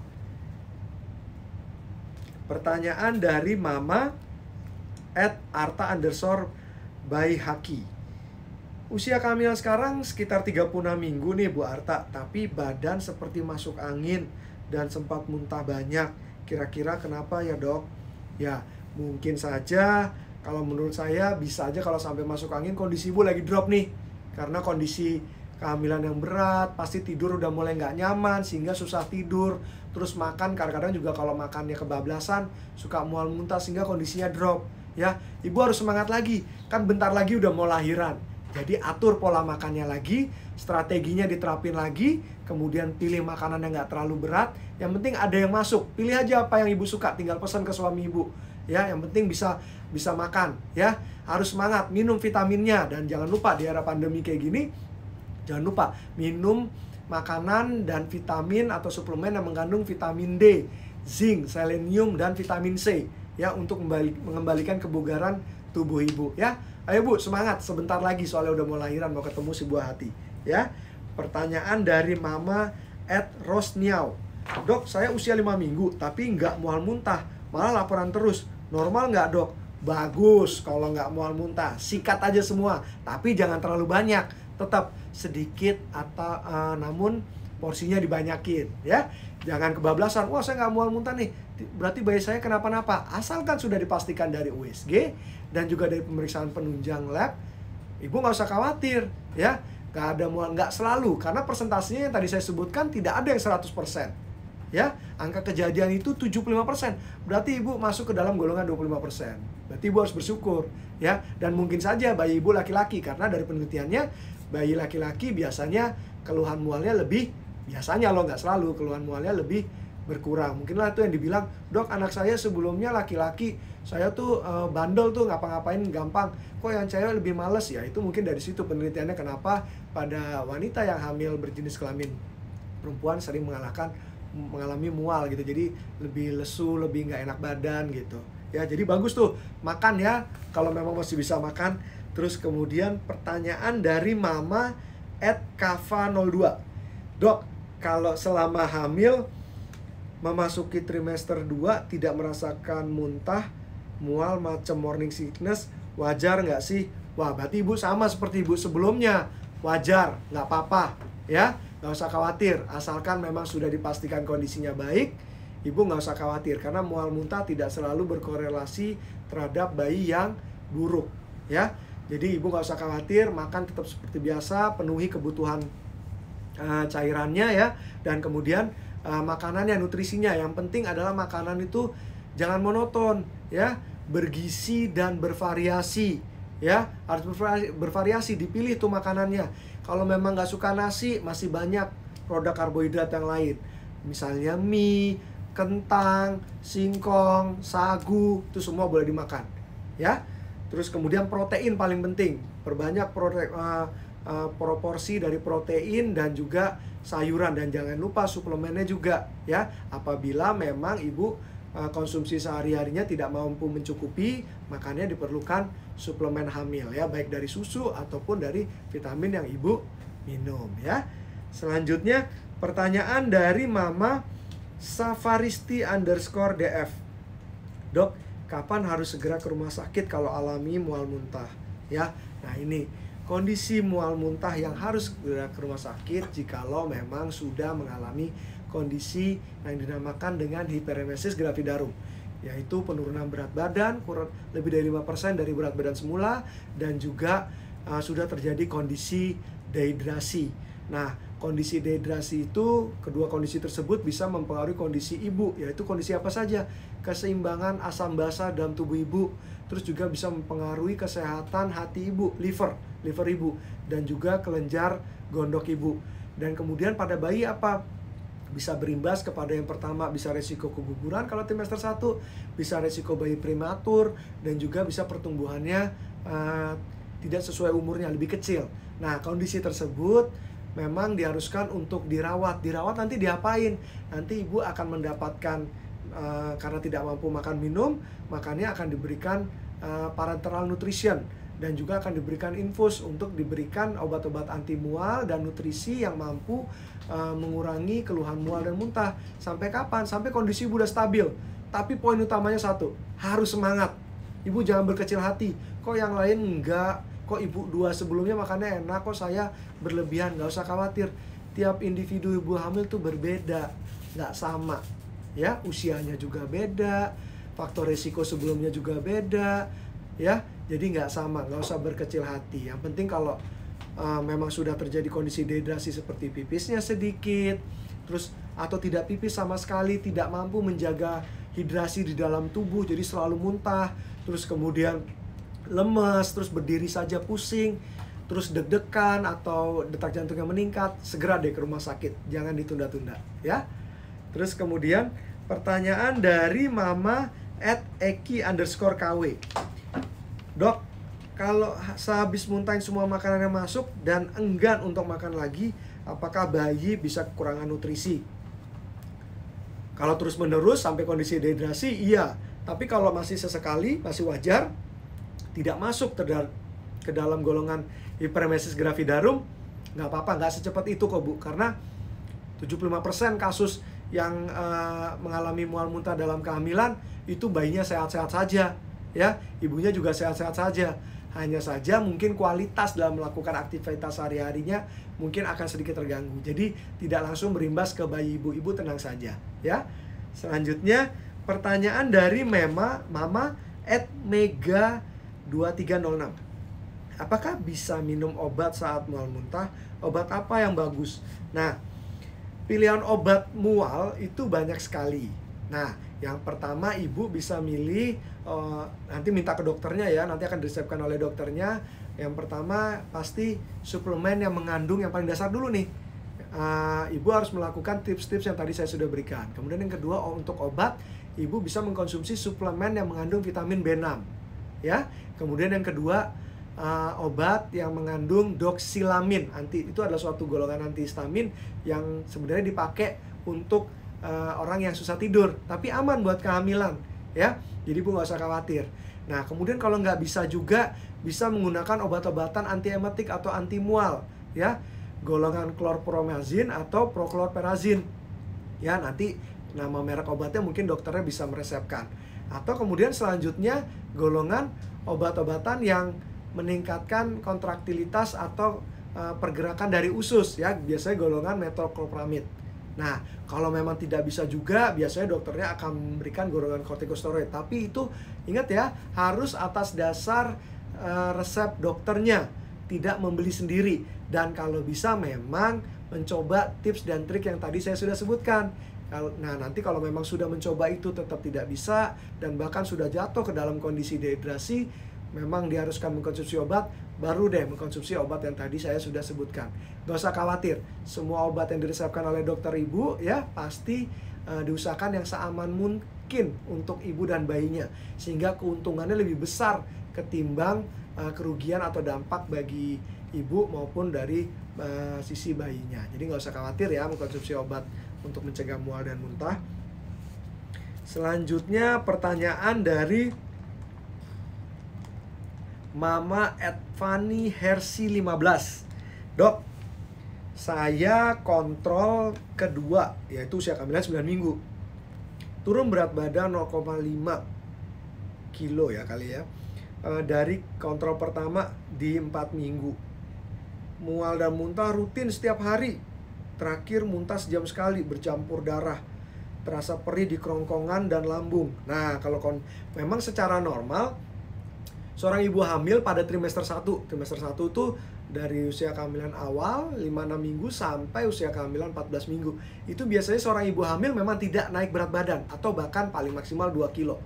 Pertanyaan dari Mama @arta_baihaki, usia kehamilan sekarang sekitar 36 minggu nih Bu Arta, tapi badan seperti masuk angin dan sempat muntah banyak. Kira-kira kenapa ya dok? Ya mungkin saja, kalau menurut saya bisa aja kalau sampai masuk angin kondisi ibu lagi drop nih, karena kondisi kehamilan yang berat, pasti tidur udah mulai nggak nyaman sehingga susah tidur. Terus makan, kadang-kadang juga kalau makannya kebablasan suka mual muntah sehingga kondisinya drop, ya. Ibu harus semangat lagi, kan bentar lagi udah mau lahiran. Jadi atur pola makannya lagi, strateginya diterapin lagi, kemudian pilih makanan yang nggak terlalu berat. Yang penting ada yang masuk, pilih aja apa yang ibu suka, tinggal pesan ke suami ibu, ya. Yang penting bisa makan, ya. Harus semangat, minum vitaminnya. Dan jangan lupa di era pandemi kayak gini, jangan lupa minum makanan dan vitamin atau suplemen yang mengandung vitamin D, zinc, selenium, dan vitamin C, ya, untuk mengembalikan kebugaran tubuh ibu, ya. Ayo Bu, semangat, sebentar lagi soalnya udah mau lahiran, mau ketemu si buah hati, ya. Pertanyaan dari Mama @rosniau, dok saya usia 5 minggu tapi nggak mual muntah, malah laporan terus, normal nggak dok? Bagus kalau nggak mual muntah, sikat aja semua, tapi jangan terlalu banyak, tetap sedikit atau namun porsinya dibanyakin, ya. Jangan kebablasan, wah saya nggak mual muntah nih berarti bayi saya kenapa-napa. Asalkan sudah dipastikan dari USG dan juga dari pemeriksaan penunjang lab, ibu nggak usah khawatir, ya. Nggak ada mual, nggak selalu, karena persentasenya yang tadi saya sebutkan tidak ada yang 100%, ya. Angka kejadian itu 75%, berarti ibu masuk ke dalam golongan 25%. Berarti ibu harus bersyukur, ya. Dan mungkin saja bayi ibu laki-laki, karena dari penelitiannya bayi laki-laki biasanya keluhan mualnya lebih, biasanya loh, nggak selalu, keluhan mualnya lebih berkurang. Mungkinlah itu yang dibilang, dok anak saya sebelumnya laki-laki, saya tuh bandel tuh, ngapa-ngapain gampang, kok yang cewek lebih males, ya. Itu mungkin dari situ penelitiannya kenapa pada wanita yang hamil berjenis kelamin perempuan sering mengalami mual gitu. Jadi lebih lesu, lebih nggak enak badan gitu, ya. Jadi bagus tuh makan, ya, kalau memang masih bisa makan. Terus kemudian pertanyaan dari Mama @kava02, dok kalau selama hamil memasuki trimester 2 tidak merasakan muntah, mual, macam morning sickness, wajar nggak sih? Wah, berarti ibu sama seperti ibu sebelumnya. Wajar, nggak apa-apa ya. Nggak usah khawatir, asalkan memang sudah dipastikan kondisinya baik. Ibu nggak usah khawatir, karena mual muntah tidak selalu berkorelasi terhadap bayi yang buruk ya. Jadi ibu nggak usah khawatir, makan tetap seperti biasa, penuhi kebutuhan cairannya ya. Dan kemudian makanannya, nutrisinya. Yang penting adalah makanan itu jangan monoton ya, bergizi dan bervariasi ya, harus bervariasi, dipilih tuh makanannya. Kalau memang nggak suka nasi, masih banyak produk karbohidrat yang lain, misalnya mie, kentang, singkong, sagu, itu semua boleh dimakan ya. Terus kemudian protein paling penting, perbanyak proporsi dari protein dan juga sayuran, dan jangan lupa suplemennya juga ya. Apabila memang ibu konsumsi sehari-harinya tidak mampu mencukupi, makanya diperlukan suplemen hamil ya, baik dari susu ataupun dari vitamin yang ibu minum ya. Selanjutnya pertanyaan dari Mama Safaristi_DF. Dok, kapan harus segera ke rumah sakit kalau alami mual muntah ya? Nah, ini kondisi mual muntah yang harus segera ke rumah sakit jikalau memang sudah mengalami kondisi yang dinamakan dengan hiperemesis gravidarum, yaitu penurunan berat badan kurang lebih dari 5% dari berat badan semula, dan juga sudah terjadi kondisi dehidrasi. Nah, kondisi dehidrasi itu, kedua kondisi tersebut bisa mempengaruhi kondisi ibu, yaitu kondisi apa saja, keseimbangan asam basa dalam tubuh ibu, terus juga bisa mempengaruhi kesehatan hati ibu, liver ibu, dan juga kelenjar gondok ibu. Dan kemudian pada bayi apa? Bisa berimbas kepada yang pertama, bisa resiko keguguran kalau trimester 1, bisa resiko bayi prematur, dan juga bisa pertumbuhannya tidak sesuai umurnya, lebih kecil. Nah, kondisi tersebut memang diharuskan untuk dirawat. Dirawat nanti diapain? Nanti ibu akan mendapatkan, karena tidak mampu makan minum, makanya akan diberikan parenteral nutrition, dan juga akan diberikan infus untuk diberikan obat-obat anti mual dan nutrisi yang mampu mengurangi keluhan mual dan muntah. Sampai kapan? Sampai kondisi ibu udah stabil. Tapi poin utamanya satu, harus semangat. Ibu jangan berkecil hati. Kok yang lain enggak? Kok ibu dua sebelumnya makannya enak, kok saya berlebihan? Nggak usah khawatir. Tiap individu ibu hamil tuh berbeda, nggak sama ya. Usianya juga beda, faktor resiko sebelumnya juga beda ya. Jadi nggak sama, nggak usah berkecil hati. Yang penting kalau memang sudah terjadi kondisi dehidrasi seperti pipisnya sedikit, terus atau tidak pipis sama sekali, tidak mampu menjaga hidrasi di dalam tubuh, jadi selalu muntah, terus kemudian lemes, terus berdiri saja pusing, terus deg-degan atau detak jantungnya meningkat, segera deh ke rumah sakit, jangan ditunda-tunda ya. Terus kemudian pertanyaan dari Mama @eki_kw. Dok, kalau sehabis muntahin semua makanannya masuk dan enggan untuk makan lagi, apakah bayi bisa kekurangan nutrisi? Kalau terus-menerus sampai kondisi dehidrasi, iya. Tapi kalau masih sesekali, masih wajar, tidak masuk ke dalam golongan hiperemesis gravidarum, nggak apa-apa, nggak secepat itu kok Bu. Karena 75% kasus yang mengalami mual muntah dalam kehamilan, itu bayinya sehat-sehat saja ya, ibunya juga sehat-sehat saja. Hanya saja mungkin kualitas dalam melakukan aktivitas sehari-harinya mungkin akan sedikit terganggu. Jadi tidak langsung berimbas ke bayi ibu. Ibu tenang saja ya. Selanjutnya pertanyaan dari Mama @mega2306. Apakah bisa minum obat saat mual muntah? Obat apa yang bagus? Nah, pilihan obat mual itu banyak sekali. Nah, yang pertama ibu bisa milih, nanti minta ke dokternya ya, nanti akan diresepkan oleh dokternya. Yang pertama pasti suplemen yang mengandung yang paling dasar dulu nih. Ibu harus melakukan tips-tips yang tadi saya sudah berikan. Kemudian yang kedua, untuk obat, ibu bisa mengkonsumsi suplemen yang mengandung vitamin B6 ya. Kemudian yang kedua, obat yang mengandung doxilamin. Itu adalah suatu golongan antihistamin yang sebenarnya dipakai untuk orang yang susah tidur, tapi aman buat kehamilan ya. Jadi Bu nggak usah khawatir. Nah, kemudian kalau nggak bisa juga, bisa menggunakan obat-obatan antiemetik atau anti mual ya, golongan klorpromazin atau proklorperazin ya. Nanti nama merek obatnya mungkin dokternya bisa meresepkan. Atau kemudian selanjutnya golongan obat-obatan yang meningkatkan kontraktilitas atau pergerakan dari usus ya, biasanya golongan metoclopramid. Nah, kalau memang tidak bisa juga, biasanya dokternya akan memberikan golongan kortikosteroid. Tapi itu ingat ya, harus atas dasar resep dokternya, tidak membeli sendiri. Dan kalau bisa memang mencoba tips dan trik yang tadi saya sudah sebutkan. Nah, nanti kalau memang sudah mencoba itu tetap tidak bisa dan bahkan sudah jatuh ke dalam kondisi dehidrasi, memang diharuskan mengkonsumsi obat, baru deh mengkonsumsi obat yang tadi saya sudah sebutkan. Gak usah khawatir, semua obat yang diresepkan oleh dokter ibu ya pasti diusahakan yang seaman mungkin untuk ibu dan bayinya, sehingga keuntungannya lebih besar ketimbang kerugian atau dampak bagi ibu maupun dari sisi bayinya. Jadi nggak usah khawatir ya mengkonsumsi obat untuk mencegah mual dan muntah. Selanjutnya pertanyaan dari Mama Edvani Hersi 15. Dok, saya kontrol kedua, yaitu usia kehamilan 9 minggu. Turun berat badan 0,5 kilo ya kali ya. Dari kontrol pertama di 4 minggu. Mual dan muntah rutin setiap hari. Terakhir muntah sejam sekali bercampur darah. Terasa perih di kerongkongan dan lambung. Nah, kalau memang secara normal seorang ibu hamil pada trimester 1. Trimester 1 tuh dari usia kehamilan awal 5-6 minggu sampai usia kehamilan 14 minggu. Itu biasanya seorang ibu hamil memang tidak naik berat badan atau bahkan paling maksimal 2 kilo.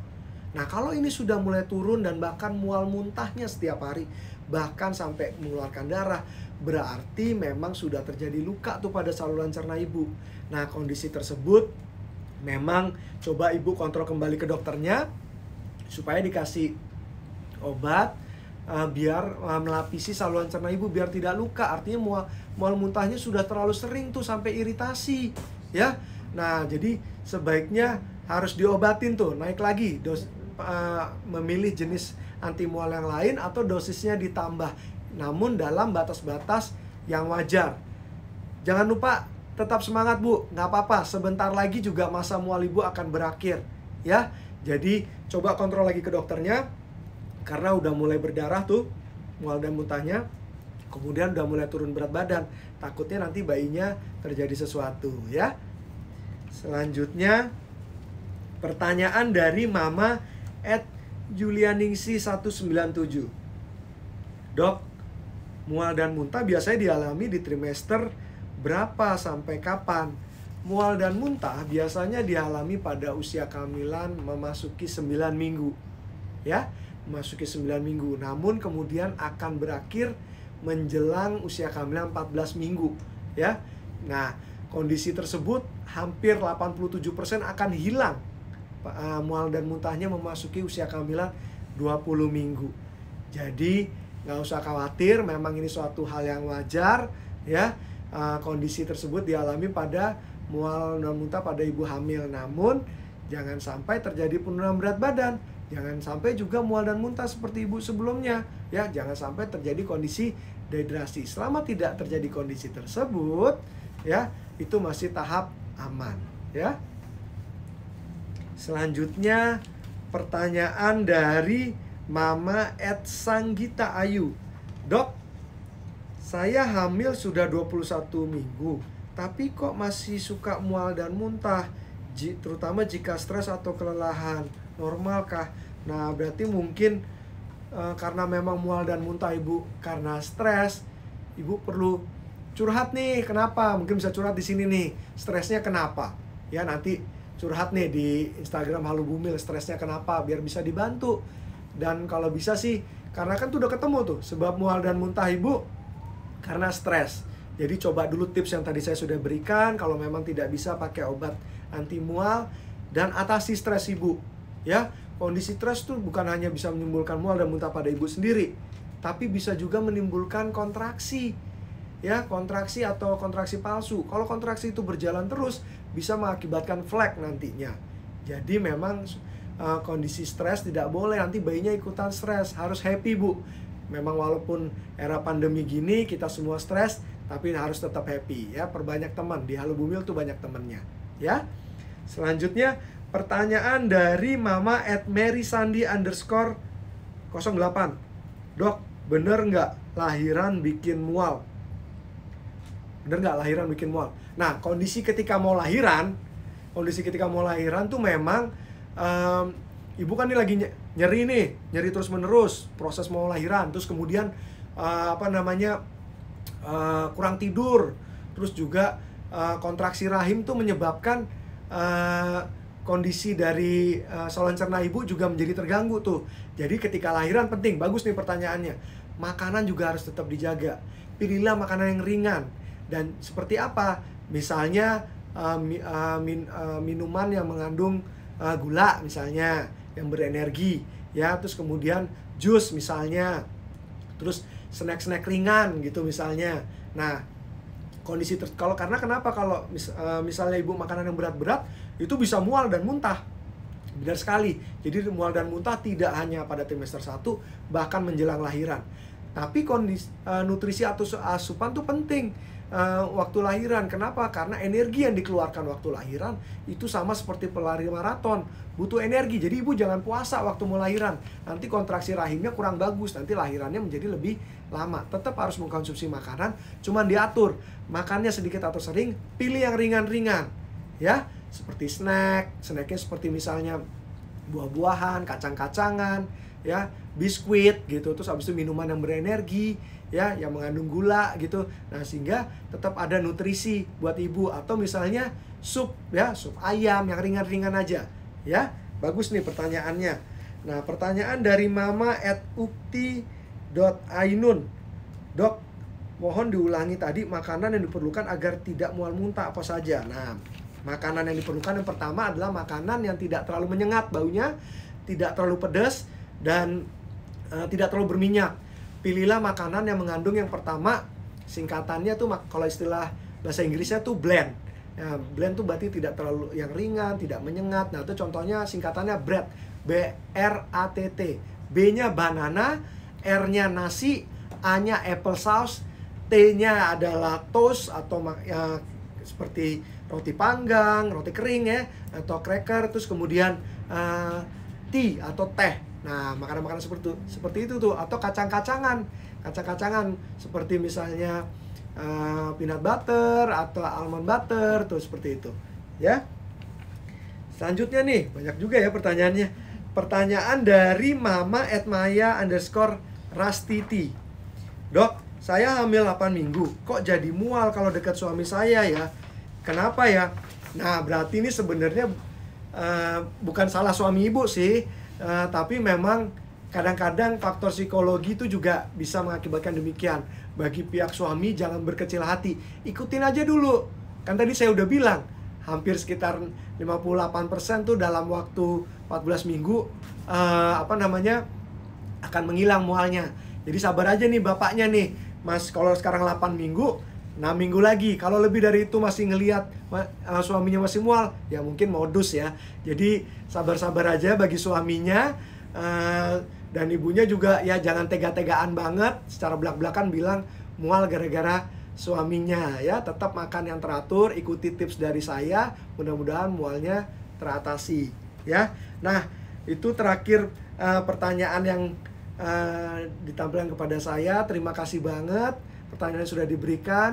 Nah, kalau ini sudah mulai turun dan bahkan mual muntahnya setiap hari, bahkan sampai mengeluarkan darah, berarti memang sudah terjadi luka tuh pada saluran cerna ibu. Nah, kondisi tersebut memang coba ibu kontrol kembali ke dokternya supaya dikasih obat biar melapisi saluran cerna ibu biar tidak luka. Artinya mual muntahnya sudah terlalu sering tuh sampai iritasi ya. Nah, jadi sebaiknya harus diobatin tuh, naik lagi memilih jenis antimual yang lain atau dosisnya ditambah, namun dalam batas-batas yang wajar. Jangan lupa tetap semangat Bu, nggak apa-apa, sebentar lagi juga masa mual ibu akan berakhir ya. Jadi coba kontrol lagi ke dokternya karena udah mulai berdarah tuh mual dan muntahnya, kemudian udah mulai turun berat badan, takutnya nanti bayinya terjadi sesuatu ya. Selanjutnya pertanyaan dari Mama @julianingsi197. Dok, mual dan muntah biasanya dialami di trimester berapa sampai kapan? Mual dan muntah biasanya dialami pada usia kehamilan memasuki 9 minggu. Ya, memasuki 9 minggu. Namun kemudian akan berakhir menjelang usia kehamilan 14 minggu, ya. Nah, kondisi tersebut hampir 87% akan hilang. Mual dan muntahnya memasuki usia kehamilan 20 minggu. Jadi nggak usah khawatir, memang ini suatu hal yang wajar ya. Kondisi tersebut dialami pada mual dan muntah pada ibu hamil. Namun jangan sampai terjadi penurunan berat badan, jangan sampai juga mual dan muntah seperti ibu sebelumnya ya. Jangan sampai terjadi kondisi dehidrasi. Selama tidak terjadi kondisi tersebut ya, itu masih tahap aman ya. Selanjutnya pertanyaan dari Mama @sanggita Ayu. Dok, saya hamil sudah 21 minggu, tapi kok masih suka mual dan muntah, terutama jika stres atau kelelahan. Normalkah? Nah, berarti mungkin karena memang mual dan muntah ibu karena stres, ibu perlu curhat nih. Kenapa? Mungkin bisa curhat di sini nih. Stresnya kenapa? Ya, nanti curhat nih di Instagram Hallobumil, stresnya kenapa, biar bisa dibantu. Dan kalau bisa sih, karena kan tuh udah ketemu tuh sebab mual dan muntah ibu karena stres. Jadi coba dulu tips yang tadi saya sudah berikan, kalau memang tidak bisa pakai obat anti mual, dan atasi stres ibu ya. Kondisi stres tuh bukan hanya bisa menimbulkan mual dan muntah pada ibu sendiri, tapi bisa juga menimbulkan kontraksi ya, kontraksi atau kontraksi palsu. Kalau kontraksi itu berjalan terus bisa mengakibatkan flek nantinya. Jadi memang kondisi stres tidak boleh nanti bayinya ikutan stres. Harus happy Bu. Memang walaupun era pandemi gini kita semua stres, tapi harus tetap happy ya. Perbanyak teman, di Hallobumil tuh banyak temennya ya. Selanjutnya pertanyaan dari Mama @marysandi_08. Dok, bener nggak lahiran bikin mual? Nah, kondisi ketika mau lahiran tuh memang ibu kan ini lagi nyeri terus menerus proses mau lahiran, terus kemudian kurang tidur, terus juga kontraksi rahim tuh menyebabkan kondisi dari saluran cerna ibu juga menjadi terganggu tuh. Jadi ketika lahiran penting, bagus nih pertanyaannya. Makanan juga harus tetap dijaga. Pilihlah makanan yang ringan. Dan seperti apa? Misalnya minuman yang mengandung gula misalnya, yang berenergi ya, terus kemudian jus misalnya. Terus snack-snack ringan gitu misalnya. Nah, kondisi karena misalnya ibu makanan yang berat-berat itu bisa mual dan muntah. Benar sekali. Jadi mual dan muntah tidak hanya pada trimester 1, bahkan menjelang lahiran. Tapi kondisi nutrisi atau asupan itu penting waktu lahiran. Kenapa? Karena energi yang dikeluarkan waktu lahiran itu sama seperti pelari maraton, butuh energi. Jadi ibu jangan puasa waktu mau lahiran. Nanti kontraksi rahimnya kurang bagus, nanti lahirannya menjadi lebih lama. Tetap harus mengkonsumsi makanan, cuman diatur. Makannya sedikit atau sering, pilih yang ringan-ringan ya, seperti snacknya seperti misalnya buah-buahan, kacang-kacangan ya, biskuit gitu. Terus habis itu minuman yang berenergi ya, yang mengandung gula gitu. Nah, sehingga tetap ada nutrisi buat ibu. Atau misalnya sup ya, sup ayam yang ringan-ringan aja ya. Bagus nih pertanyaannya. Nah, pertanyaan dari mama@ukti.ainun. Dok, mohon diulangi tadi makanan yang diperlukan agar tidak mual muntah apa saja. Nah, makanan yang diperlukan yang pertama adalah makanan yang tidak terlalu menyengat baunya, tidak terlalu pedas, dan tidak terlalu berminyak. Pilihlah makanan yang mengandung yang pertama, singkatannya tuh kalau istilah bahasa Inggrisnya tuh blend. Nah, blend tuh berarti tidak terlalu yang ringan, tidak menyengat. Nah, itu contohnya singkatannya bread, BRATT. B-nya banana, R-nya nasi, A-nya apple sauce, T-nya adalah toast atau seperti roti panggang, roti kering ya, atau cracker, terus kemudian tea atau teh. Nah, makanan-makanan seperti itu tuh, atau kacang-kacangan seperti misalnya peanut butter atau almond butter tuh, seperti itu ya. Selanjutnya nih, banyak juga ya pertanyaannya. Pertanyaan dari mama@maya_rastiti. Dok, saya hamil 8 minggu, kok jadi mual kalau dekat suami saya ya? Kenapa ya? Nah, berarti ini sebenarnya bukan salah suami ibu sih, tapi memang kadang-kadang faktor psikologi itu juga bisa mengakibatkan demikian. Bagi pihak suami, jangan berkecil hati, ikutin aja dulu. Kan tadi saya udah bilang, hampir sekitar 58% tuh dalam waktu 14 minggu akan menghilang mualnya. Jadi sabar aja nih bapaknya nih, Mas. Kalau sekarang 8 minggu, 6 minggu lagi. Kalau lebih dari itu masih ngelihat suaminya masih mual, ya mungkin modus ya. Jadi sabar-sabar aja bagi suaminya, dan ibunya juga ya, jangan tega-tegaan banget secara belak-belakan bilang mual gara-gara suaminya ya. Tetap makan yang teratur, ikuti tips dari saya, mudah-mudahan mualnya teratasi ya. Nah, itu terakhir pertanyaan yang ditampilkan kepada saya. Terima kasih banget pertanyaan yang sudah diberikan.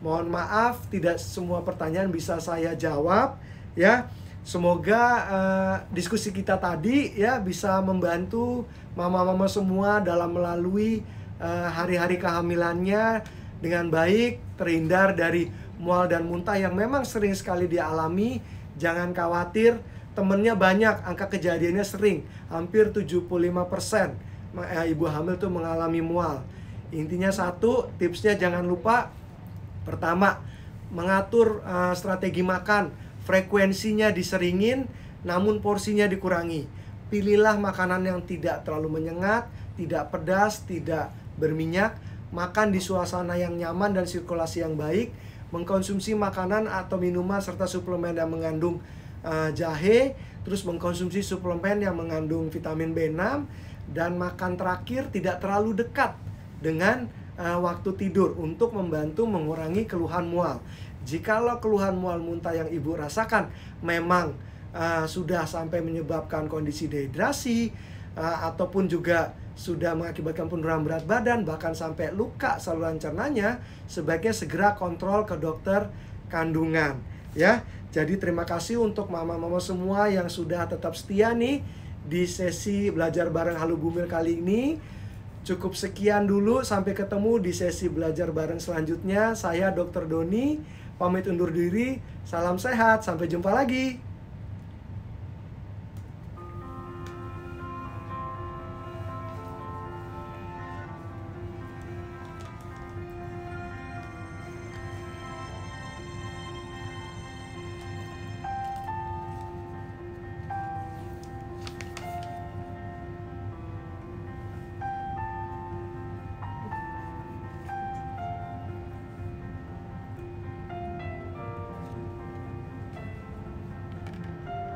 Mohon maaf tidak semua pertanyaan bisa saya jawab ya. Semoga diskusi kita tadi ya bisa membantu mama-mama semua dalam melalui hari-hari kehamilannya dengan baik, terhindar dari mual dan muntah yang memang sering sekali dialami. Jangan khawatir, temennya banyak, angka kejadiannya sering, hampir 75% ibu hamil tuh mengalami mual. Intinya satu, tipsnya jangan lupa. Pertama, mengatur strategi makan. Frekuensinya diseringin, namun porsinya dikurangi. Pilihlah makanan yang tidak terlalu menyengat, tidak pedas, tidak berminyak. Makan di suasana yang nyaman dan sirkulasi yang baik. Mengkonsumsi makanan atau minuman serta suplemen yang mengandung jahe. Terus mengkonsumsi suplemen yang mengandung vitamin B6. Dan makan terakhir tidak terlalu dekat dengan waktu tidur untuk membantu mengurangi keluhan mual. Jikalau keluhan mual muntah yang ibu rasakan memang sudah sampai menyebabkan kondisi dehidrasi, ataupun juga sudah mengakibatkan penurunan berat badan, bahkan sampai luka saluran cernanya, sebaiknya segera kontrol ke dokter kandungan, ya. Jadi terima kasih untuk mama-mama semua yang sudah tetap setia nih di sesi belajar bareng Hallobumil kali ini. Cukup sekian dulu, sampai ketemu di sesi belajar bareng selanjutnya. Saya Dr. Doni, pamit undur diri, salam sehat, sampai jumpa lagi.